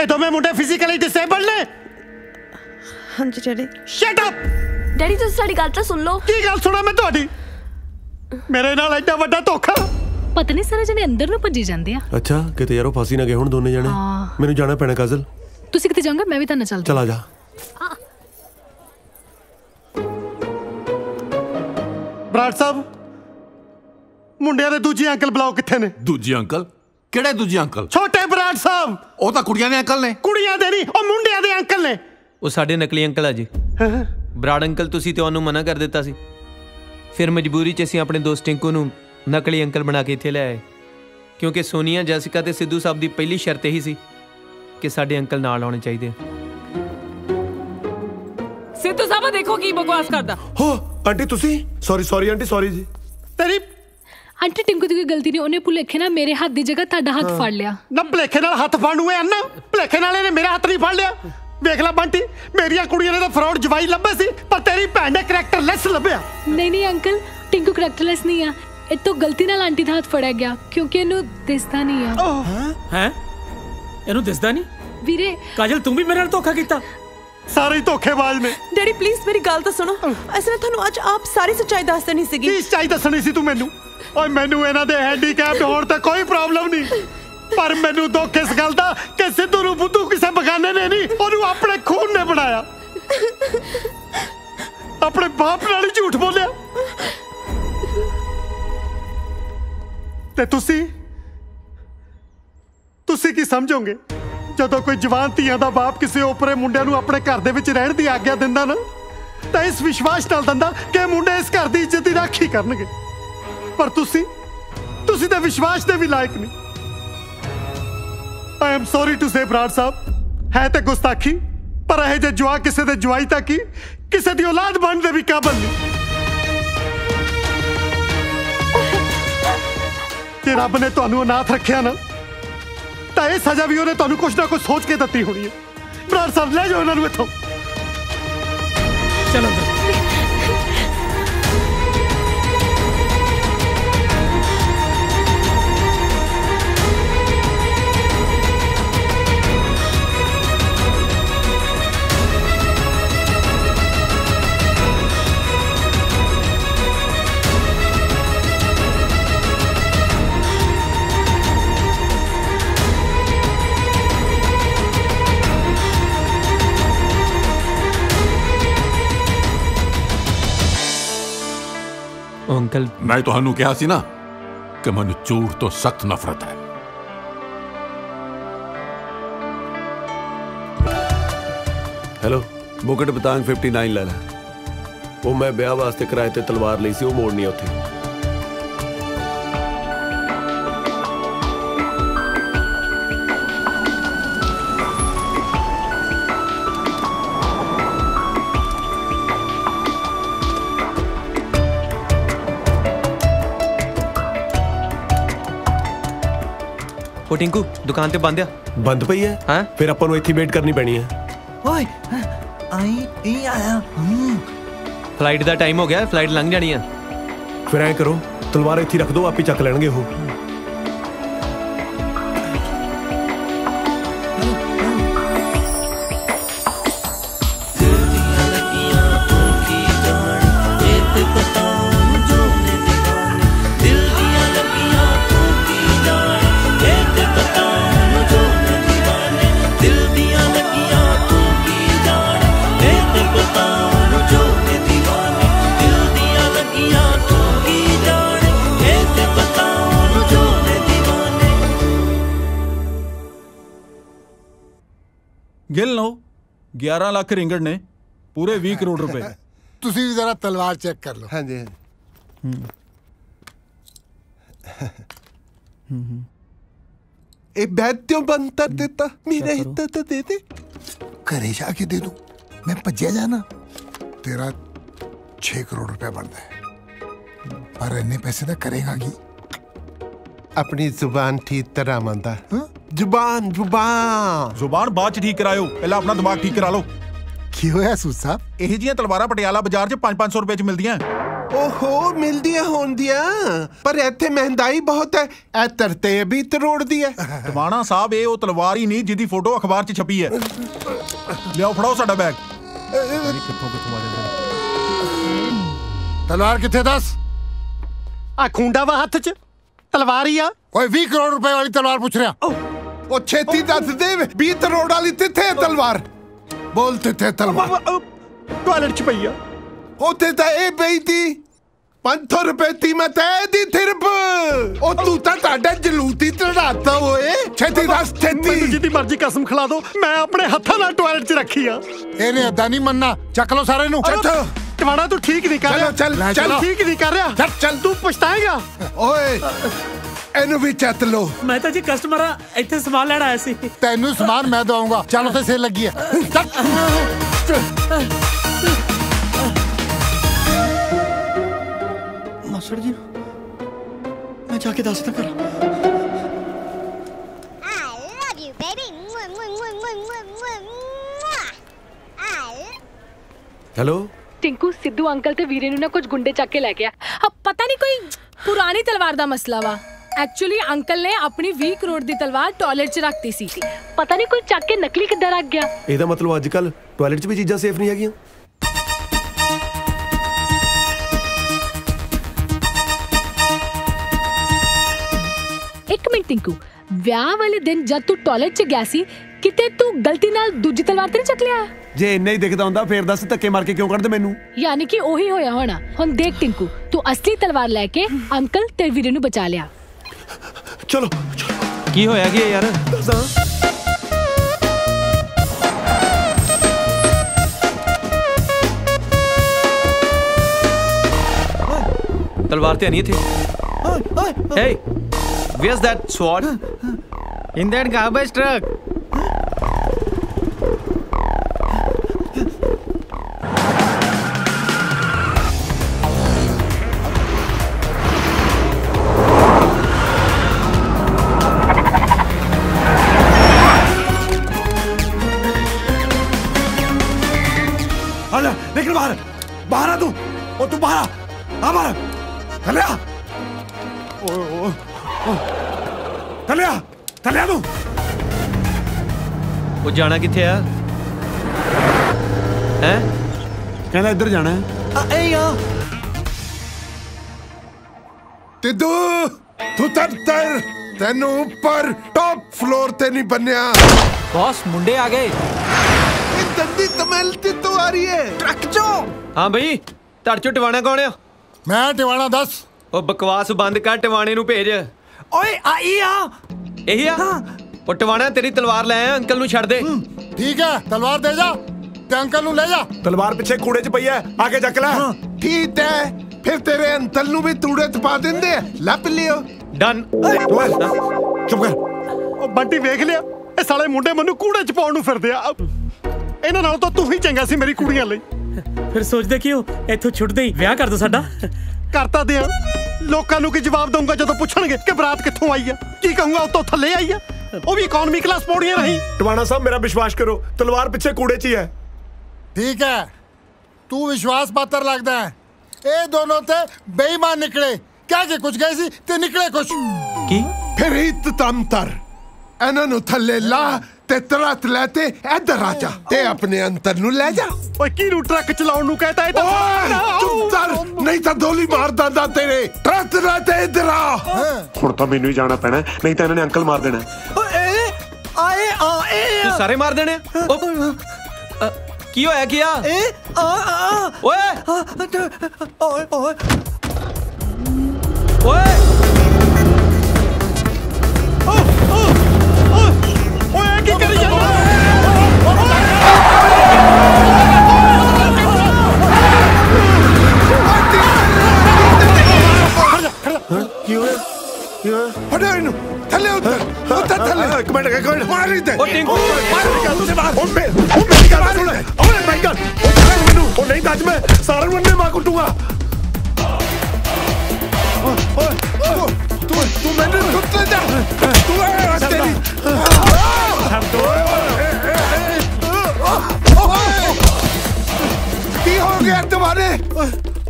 ए तो मैं मुंडे फिजिकली डिसेबल्ड ने। हां जी डैडी। Shut up. डैडी तुसी साडी गल तो सुन लो। की गल सुना मैं तुहाडी? मेरे नाल एडा वड्डा धोखा। पता नहीं सारे जने अंदर नु भज्जी जांदे आ। अच्छा, किते यारो फांसी ना गए हुण दोने जने। मेनू जाना पैना काजल। तुसी किते जाओगे? मैं भी तां ना चलदा। चला जा। बराड़ साहब, मुंडिया दे दूजे अंकल बुलाओ। किथे ने दूजे अंकल? केड़े दूजे अंकल? छोटे बराड़ डॉक्टर साहब वो तो कुड़िया दे अंकल ने कुड़िया दे नहीं और मुंडिया दे अंकल ने वो साढ़े नकली अंकल है जी बराड़ अंकल तुसी ते ओनू मना कर दिता सी फिर मजबूरी च असीं अपने दोस्त टिंकू नू नकली अंकल बना के इत्थे ले आए क्योंकि सोनिया जैसिका ते सिद्धू साहब की पहली शर्त यही सी कि साडे अंकल नाल आने चाहिए। सिद्धू साहब देखो की बकवास करदा हो आंटी तुसी सॉरी सॉरी आंटी सॉरी जी तेरी आंटी टिंकू दी कोई गलती नहीं उन्हें भुलेखे ना मेरे हाथ दी जगह तुहाडा हाथ फड़ लिया ना भुलेखे नाल हाथ फड़नू है ना भुलेखे नाल इहने मेरा हाथ नहीं फड़ लिया देख ला बंटी मेरियां कुड़ियां ने तो फ्रॉड जवाई लब्बे सी पर तेरी भैन ने करैक्टरलेस लब्या। नहीं नहीं अंकल टिंकू करैक्टरलेस नहीं आ ए तो गलती नाल आंटी दा हाथ फड़या गया क्योंकि एनु दिसदा नहीं आ। हां हैं एनु दिसदा नहीं वीरे काजल तू भी मेरे नाल धोखा कीता सारे धोखेबाज ने। डैडी प्लीज मेरी गल तो सुनो असने थानू आज आप सारी सच्चाई दस देनी सी की सच्चाई दसनी सी तू मेनू ओए मेनू एना दे हैंडीकैप होण ता कोई प्रॉब्लम नहीं पर मैनू दुख इस गल दा कि सिद्धू नू बुद्धू किसी बगाने ने नहीं ओनू अपने खून ने बनाया अपने बाप नाल झूठ बोलिया ते तुसी तुसी की समझोगे जदों कोई जवान धियां दा बाप किसी ओपरे मुंडे नू अपने घर दे विच रहण दी आग्या दिंदा ना तां इस विश्वास नाल दिंदा कि मुंडे इस घर दी इज्जत दी राखी करनगे पर तुसी तुसी ते विश्वास दे भी लायक नहीं। I am sorry to say ब्राड साहब है तो गुस्ताखी पर यह जो जुआ किसी के जुआई तक ही किसी की औलाद बन दे भी काबल नहीं। रब ने तुहानू अनाथ रखिया ना तो यह सजा भी उन्हें तुहानू कुछ ना कुछ सोच के दती होनी है। ब्राड साहब ले जाओ इन्होंने इथों चलो अंकल मैं तुहानू कहा सी ना कि मैनू चूड़ तो सख्त नफरत है हेलो मुकट बतांग 59 ले ला वो मैं ब्याह वास्ते किराए ते तलवार ली सी वो मोड़नी उथे टिंकू दुकान ते बंद है बंद पई है हां फिर अपन नु इत्थे वेट करनी पैनी है। ओए आई ए आया फ्लाइट दा टाइम हो गया फ्लाइट लंघ जानी है फिर ऐ करो तलवार इत्थे रख दो आप ही चक लेंगे हो गिन लो 11 लाख रिंगड़ ने पूरे 20 करोड़ रुपए। तुसी भी जरा तलवार चेक कर लो। हाँ जी ए बैत्यो बनता देता मेरा हिस्सा तो दे दे घरे जाके दे दूं मैं भज्या जाना तेरा 6 करोड़ रुपया बनता है पर इन्ने पैसे तो करेगा की अपनी जुबान ठीक तरह मानता जुबान जुबान जुबान बाद ठीक करायो पहला अपना दिमाग ठीक करा लो। की होया सूद साहब एह जियां तलवारा पटियाला बाजार च 500 रुपए च मिलदियां ओहो मिलदियां होंदियां पर इत्थे महंगाई बहुत है ए तरतीब ही तरोड़ दी है। दवाना साहब ए ओ तलवार ही नहीं जिदी फोटो अखबार च छपी है लियाओ फड़ाओ साडा बैग तलवार किथे दस आ खुंडा वा हाथ च तलवार ही आ ओए 20 करोड़ रुपए वाली तलवार पूछ रहा ओ छेती दस दे 20 करोड़ वाली तिथे तलवार बोल तिथे तलवार टॉयलेट च पई आ ओथे ता ए बेईती 500 रुपए ती मत ए दी थिरप ओ तू ता टाडा जलूती तड़ा आता होए छेती दास छेती जिदी मर्जी कसम खिला दो मैं अपने हथा ना टॉयलेट च रखी आ एने अदा नहीं मन्ना चक लो सारे नु टवाड़ा तू ठीक नहीं कर रहा चल चल ठीक नहीं कर रहा चल तू पछताएगा ओए एनु भी चत लो मैं तो जी कस्टमर इथे सामान लेना आया सी तेनु सामान मैं दूंगा चल उसे से लगी है मास्टर जी मैं जाके दस तक करा I love you baby hello Tinku Sidhu uncle ते वीरेनु ने कुछ गुंडे चक के ले गया अब पता नहीं कोई पुरानी तलवार दा मसला वा एक्चुअली अंकल ने अपनी 20 करोड़ दी तलवार टॉयलेट च रखती सी पता नहीं कोई चक के नकली किधर रख गया एदा मतलब आजकल टॉयलेट च भी चीज़ां सेफ नहीं हैगियां एक मिनट टिंकू ਵਿਆਹ वाले दिन जब तू टॉयलेट च गया सी किते तू गलती नाल दूजी तलवार ते नहीं चक लिया जे इन्ना ही दिखदा हुंदा फिर दस धक्के मार के क्यों कढदे मैनू यानी कि ओही होया होना हुण देख टिंकू तू असली तलवार लेके अंकल ते वीरे नू बचा लिया चलो चलो की होया की यार तलवार ते नहीं थी हे where's that sword in that garbage truck जाना किथे है हैं कहना इधर जाना है ए यार तिदू तू तर तेनू ऊपर टॉप फ्लोर ते नहीं बनया बॉस मुंडे आ गए इन दंदी तमलती तो आ रही है ट्रक जो हां भाई तड़चो टवाना कौन है मैं टवाना दस ओ बकवास बंद कर टवाने नु भेज ओए आ यही आ हां पटवाना तेरी तलवार ले आया अंकल नु छड़ दे ठीक है तलवार दे जा ते अंकल नु ले जा तलवार पीछे कूड़े च पई है आगे चक ले ठीक है फिर तेरे अंकल नु भी तूड़े च पा देंदे लप लियो डन चुप कर ओ बंटी देख लिया ए साले मुंडे मेनू कूड़े च पाउण नु फिरदे आ इन्हां नाल तो तू ही चंगा सी मेरी कुड़ियां लई फिर सोचदे क्यों इथों छुट दे ब्याह कर दो साडा करता दे लोकां नु की जवाब दूंगा जदों पुछणगे कि बरात कित्थों आई है की कहूंगा उतों थल्ले आई है वो भी इकोनॉमी क्लास पौड़ियां रही टवाना साहब मेरा विश्वास करो तलवार पीछे कूड़े ची है ठीक है तू विश्वास पात्र लगता है ए दोनों ते बेईमान निकले क्या के कुछ गए सी ते निकले कुछ की फिर इत तमतर एनन थल्ले ला ते तरत लेते इधर आ जा ते अपने अंतर नु ले जा ओए की नु ट्रक चलाउन नु कहता है चुप कर नहीं तो डोली मार दादा तेरे ट्रक लेते इधर आ हुन तो मेनू ही जाना पैना नहीं तो इन्होंने अंकल मार देना ए आए आ ए तू सारे मार देने की होया किया ए आ आ ओए ओए ओए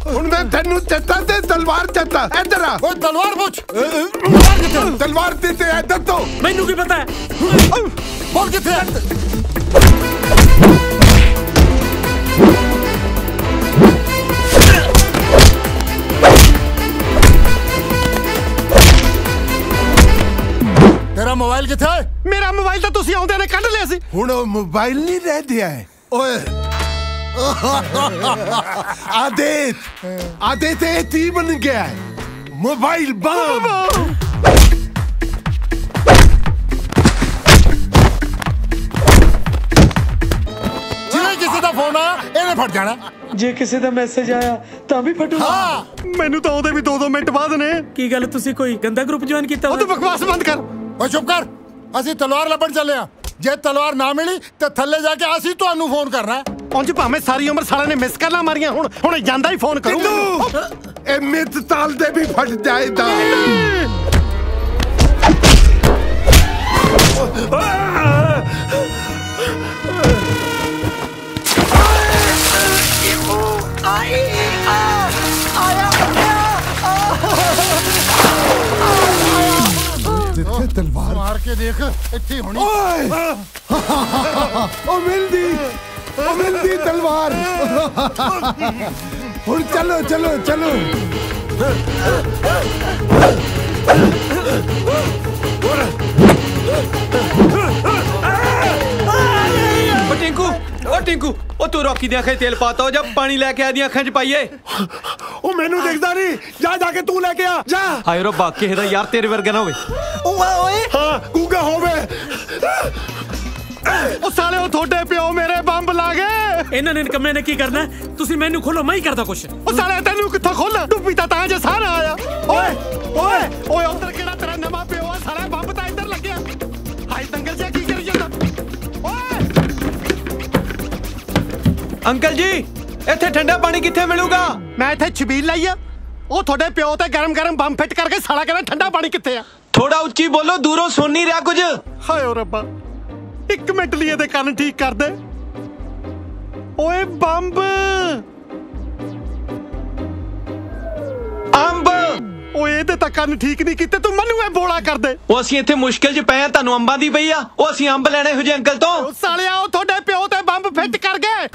तुम्हारे तेनू चता ते तलवार चता इधर आ ओ तलवार मुछ तलवार दे ते इधर तो मेनू की पता है बोल के थे तेरा मोबाइल किथे है मेरा मोबाइल तो तुसी आउंदे ने कढ लिया सी हुण ओ मोबाइल नहीं रह दिया है ओए आदेश आदेश बन गया है मोबाइल बम ਉਹਨੇ ਫਟ ਜਾਣਾ। ਜੇ ਕਿਸੇ ਦਾ ਮੈਸੇਜ ਆਇਆ ਤਾਂ ਵੀ ਫਟੂਗਾ। ਹਾਂ ਮੈਨੂੰ ਤਾਂ ਉਹਦੇ ਵੀ 2-2 ਮਿੰਟ ਬਾਅਦ ਨੇ। ਕੀ ਗੱਲ ਤੁਸੀਂ ਕੋਈ ਗੰਦਾ ਗਰੁੱਪ ਜੁਆਇਨ ਕੀਤਾ? ਉਹ ਤੂੰ ਬਕਵਾਸ ਬੰਦ ਕਰ। ਓ ਚੁੱਪ ਕਰ। ਅਸੀਂ ਤਲਵਾਰ ਲੱਭਣ ਚੱਲੇ ਆ। ਜੇ ਤਲਵਾਰ ਨਾ ਮਿਲੀ ਤੇ ਥੱਲੇ ਜਾ ਕੇ ਅਸੀਂ ਤੁਹਾਨੂੰ ਫੋਨ ਕਰਨਾ। ਉਂਝ ਭਾਵੇਂ ਸਾਰੀ ਉਮਰ ਸਾਲਾ ਨੇ ਮਿਸ ਕਰਨਾ ਮਾਰੀਆਂ ਹੁਣ ਜਾਂਦਾ ਹੀ ਫੋਨ ਕਰੂੰ। ਇਹ ਮਿੱਤ ਤਾਲ ਦੇ ਵੀ ਫਟ ਜਾਏਦਾ। तलवार मार के देख इत्थे होनी। ओ मिलदी मिलदी तलवार। हुण चलो चलो चलो। टिंकू ओ टिंकू ओ तू रोकी दी अखे तेल पाता हो जब पानी लेके आ दी अखा च पाइए। ओ मैनू देखदा नहीं जा जाके तू लेके आ जा। हाय रो बाकी हेदा यार तेरे वर्गा ना होवे। हाँ, कूगा होवे। ओ साले ओ थोड़े पियो मेरे बंब लागे। इन्हां ने कम्मे ने की करना है? तुसी मेनू खोलो मैं ही करदा कुछ। ओ साले तेनू कित्थों खोलना? तू पीता तां जे सारा आया। ओए ओए ओए उधर केड़ा तेरा नवा पियो आ साला बंब तां इधर लगया। हाय दंगल जे की करी जांदा? ओए अंकल जी इत्थे ठंडा पानी कित्थे मिलूगा? मैं इत्थे छबील लाई आ। ओ थोड़े पियो ते गरम गरम बंब फिट करके साला कहना ठंडा पानी कित्थे आ। थोड़ा उच्ची बोलो दूरों सुन नहीं रहा कुछ। हाय रब्बा एक मिनट लिए दे कान ठीक कर दे। ओए बंब अंब ओए दे ता कान ठीक नहीं कीते तू मनु ऐ बोला कर दे। ओ असि इथे मुश्किल च पए तानू अंबां दी पई आ। ओ असि अंब लेने हुजे अंकल तो। ओ सालिया ओ थोड़े पियो ते बंब फिट कर गए।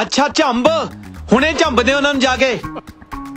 अच्छा अच्छा अंब हुणे झंब दे उन्हां नूं जाके।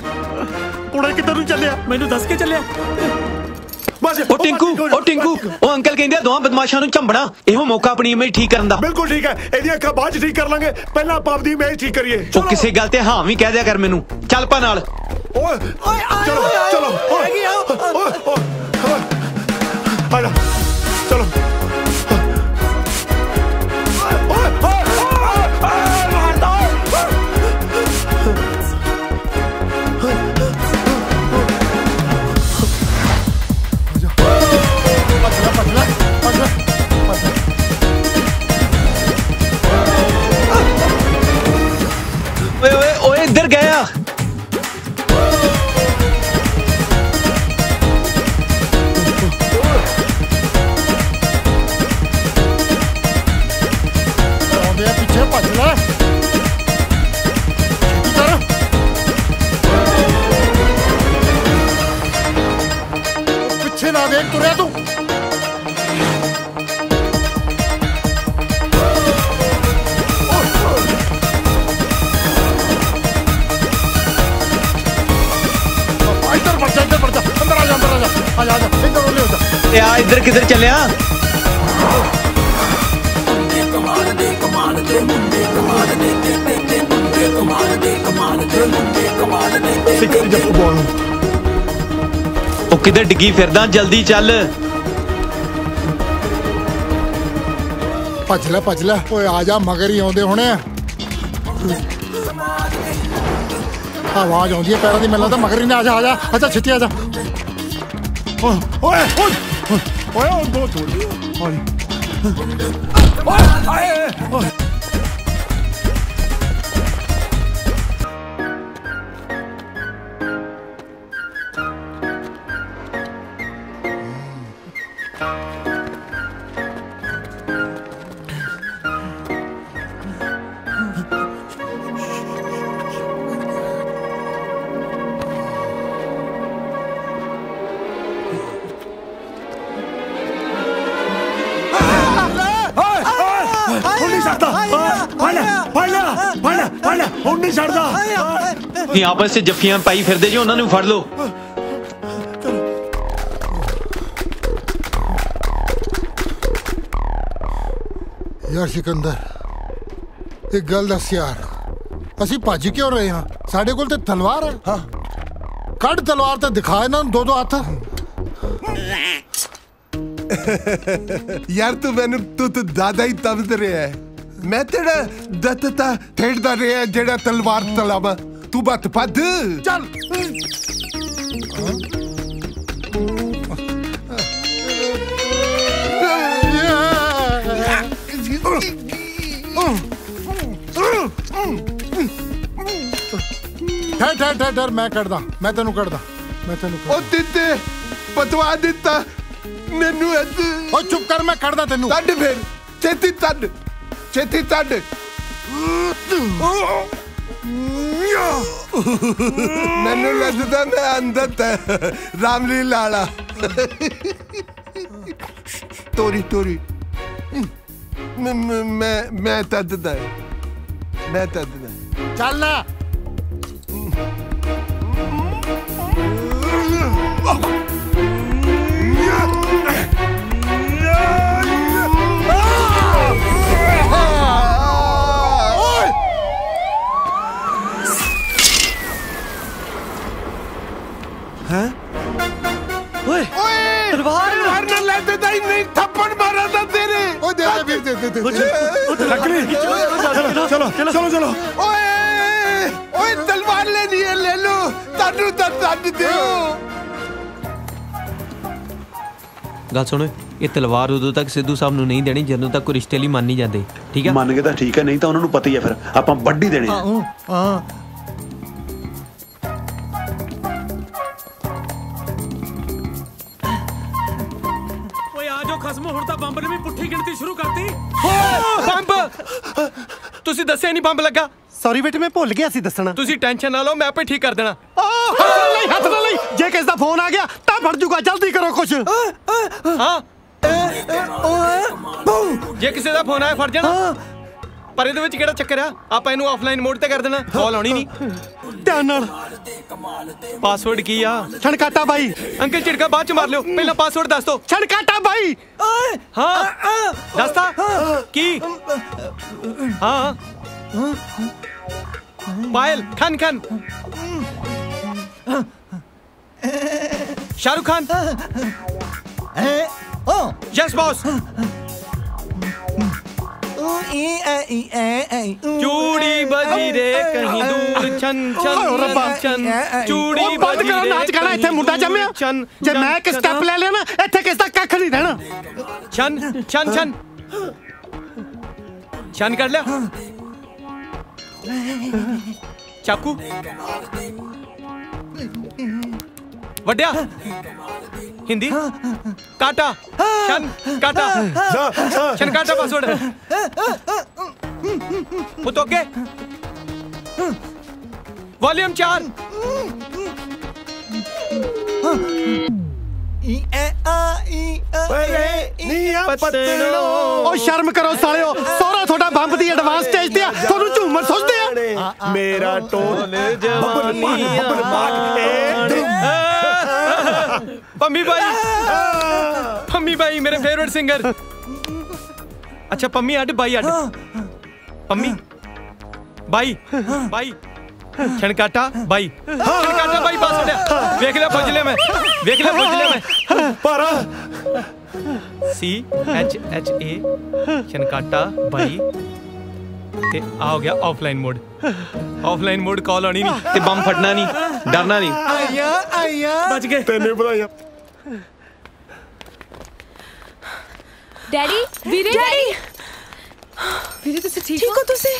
इधर गया पीछे भजना पीछे ना देख तुरिया तू। इधर किधर चले आ? ओ किधर डिगी फिरदा जल्दी चल। भज ले ओए आ जा मगर ही आउंदे होने। आवाज आउंदी है पैरां दी मिलदा तां मगर ही ने। आ जा अच्छा छिट्टी आ जा। ओए ओए आपस से जफियां पाई फिरदे जी उन्हां नूं फड़ लो। यार सिकंदर एक गल दस यार असीं भज क्यों रहे हां? साडे कोल ते तलवार है। हां कड़ तलवार ते दिखा इन्हां नूं दो हत्थ। यार तू मैनू तू दादा ही तंबद रहा है। मैं तेरा दत्ता ठेड़दा रहा है जेड़ा तलवार तलावा तू बत पद चल ठहर ठहर ठहर ठहर मैं कटदा मैं तेनू कटदा मैं तेनू ओ दित्ते पतवा दित्ता मेनू ओ चुप कर मैं कटदा तेनू तड फिर छेती तड छेती तड मेनू लगदा मैं अंधत रामलीला वाला तोरी तोरी मैं तडदा मैं तडदा चल ना हैं? ओए तलवार मार ना लेते दाई नहीं थप्पड़ मारा था तेरे ओ दे दे दे चलो चलो चलो चलो ओए ओए तलवार लेनी है ले लो ताडू ताडू दे गल सुनो ये तलवार उदों तक सिद्धू साहब नूं नहीं देनी जदों तक कोई रिश्ते लई मान नहीं जांदे ठीक है मान के तां ठीक है नहीं तां उन्हां नूं पता ही है फिर आपां वड्डी देनी है हां ਤੁਸੀਂ ਦੱਸਿਆ ਨਹੀਂ ਬੰਬ ਲੱਗਾ ਸੌਰੀ ਬੇਟੇ ਮੈਂ ਭੁੱਲ ਗਿਆ ਸੀ ਦੱਸਣਾ ਤੁਸੀਂ ਟੈਨਸ਼ਨ ਨਾ ਲਓ ਮੈਂ ਆਪੇ ਠੀਕ ਕਰ ਦੇਣਾ ਹੱਥ ਨਾਲ ਲਈ ਜੇ ਕਿਸ ਦਾ ਫੋਨ ਆ ਗਿਆ ਤਾਂ ਫੜ ਜੂਗਾ ਜਲਦੀ ਕਰੋ ਕੁਝ ਹਾਂ ਜੇ ਕਿਸੇ ਦਾ ਫੋਨ ਆਇਆ ਫੜ ਜਾਣਾ ਪਰ ਇਹਦੇ ਵਿੱਚ ਕਿਹੜਾ ਚੱਕਰ ਆ ਆਪਾਂ ਇਹਨੂੰ ਆਫਲਾਈਨ ਮੋਡ ਤੇ ਕਰ ਦੇਣਾ ਕਾਲ ਆਉਣੀ ਨਹੀਂ ਧਿਆਨ ਨਾਲ ਪਾਸਵਰਡ ਕੀ ਆ ਛਣਕਾਟਾ ਬਾਈ ਅੰਕਲ ਝਿੜਕਾ ਬਾਅਦ ਚ ਮਾਰ ਲਿਓ ਪਹਿਲਾਂ ਪਾਸਵਰਡ ਦੱਸ ਦੋ ਛਣਕਾਟਾ ਬਾਈ ਹਾਂ ਦੱਸਤਾ ਕੀ ਹਾਂ ਪਾਇਲ ਖਾਨ ਖਾਨ शाहरुख खान यस बॉस चूड़ी बजी रे कहीं दूर छन छन छन चूड़ी बंद करो नाच गाना इथे मुंडा जम्या जे मैं एक स्टेप ले लेना इथे किसदा कख नहीं रहना छन छन छन छन कर ले चाकू वड्या हिंदी काटा शन काटा शन काटा पासवर्ड वो तो के वॉल्यूम 4 ई ए आ ई अरे नीया पत्तलो ओ शर्म करो सालियो सारा थोड़ा बंब दी एडवांस स्टेज ते थोनू झूमर सोचदे आ मेरा टोन जवानी ए पम्मी भाई मेरे फेवरेट सिंगर अच्छा पम्मी आड़ भाई आड़ पम्मी भाई भाई छणकाटा भाई छणकाटा भाई पास हो गया देख ले फजले में पारा CHHA छणकाटा भाई ते आ हो गया ऑफलाइन मोड कॉल आनी नहीं ते बम फटना नहीं डरना नहीं आया आया बच गए तेने बुलाया डैडी वीरे डैडी वीरे तुसी ठीक हो तुसी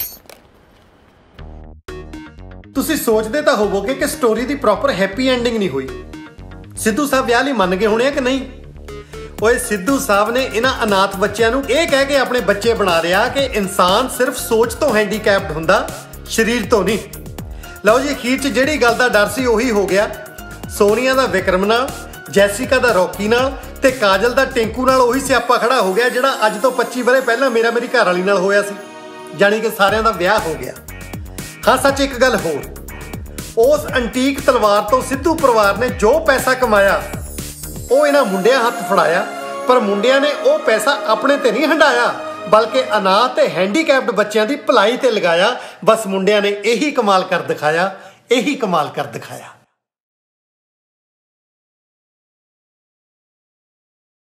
तुसी सोचदे ता होवोगे कि स्टोरी दी प्रॉपर हैप्पी एंडिंग नहीं हुई सिद्धू साहब ਵਿਆਹ ਲਈ ਮੰਨ ਗਏ ਹੋਣੇ ਆ ਕਿ ਨਹੀਂ ओए सिद्धू साहब ने इन्हां अनाथ बच्चों नूं यह कह के अपने बच्चे बना लिया कि इंसान सिर्फ सोच तो हैंडीकैप्ड हुंदा शरीर तो नहीं लो जी अखीर च जिहड़ी गल दा डर सी उही हो गया सोनिया दा विक्रम नाल जैसिका दा रॉकी नाल ते काजल दा टिंकू नाल उही स्यापा खड़ा हो गया जिहड़ा अज तो 25 बरे पहला मेरा मेरी घर वाली नाल होया सी जानी कि सारिआं दा विआह हो गया हाँ सच एक गल होर उस अंटीक तलवार तो सिद्धू परिवार ने जो पैसा कमाया ਉਹ ਇਹਨਾਂ ਮੁੰਡਿਆਂ ਹੱਥ ਫੜਾਇਆ ਪਰ ਮੁੰਡਿਆਂ ਨੇ ਉਹ ਪੈਸਾ ਆਪਣੇ ਤੇ ਨਹੀਂ ਹੰਡਾਇਆ ਬਲਕਿ ਅਨਾਥ ਤੇ ਹੈਂਡੀਕੈਪਡ ਬੱਚਿਆਂ ਦੀ ਭਲਾਈ ਤੇ ਲਗਾਇਆ ਬਸ ਮੁੰਡਿਆਂ ਨੇ ਇਹੀ ਕਮਾਲ ਕਰ ਦਿਖਾਇਆ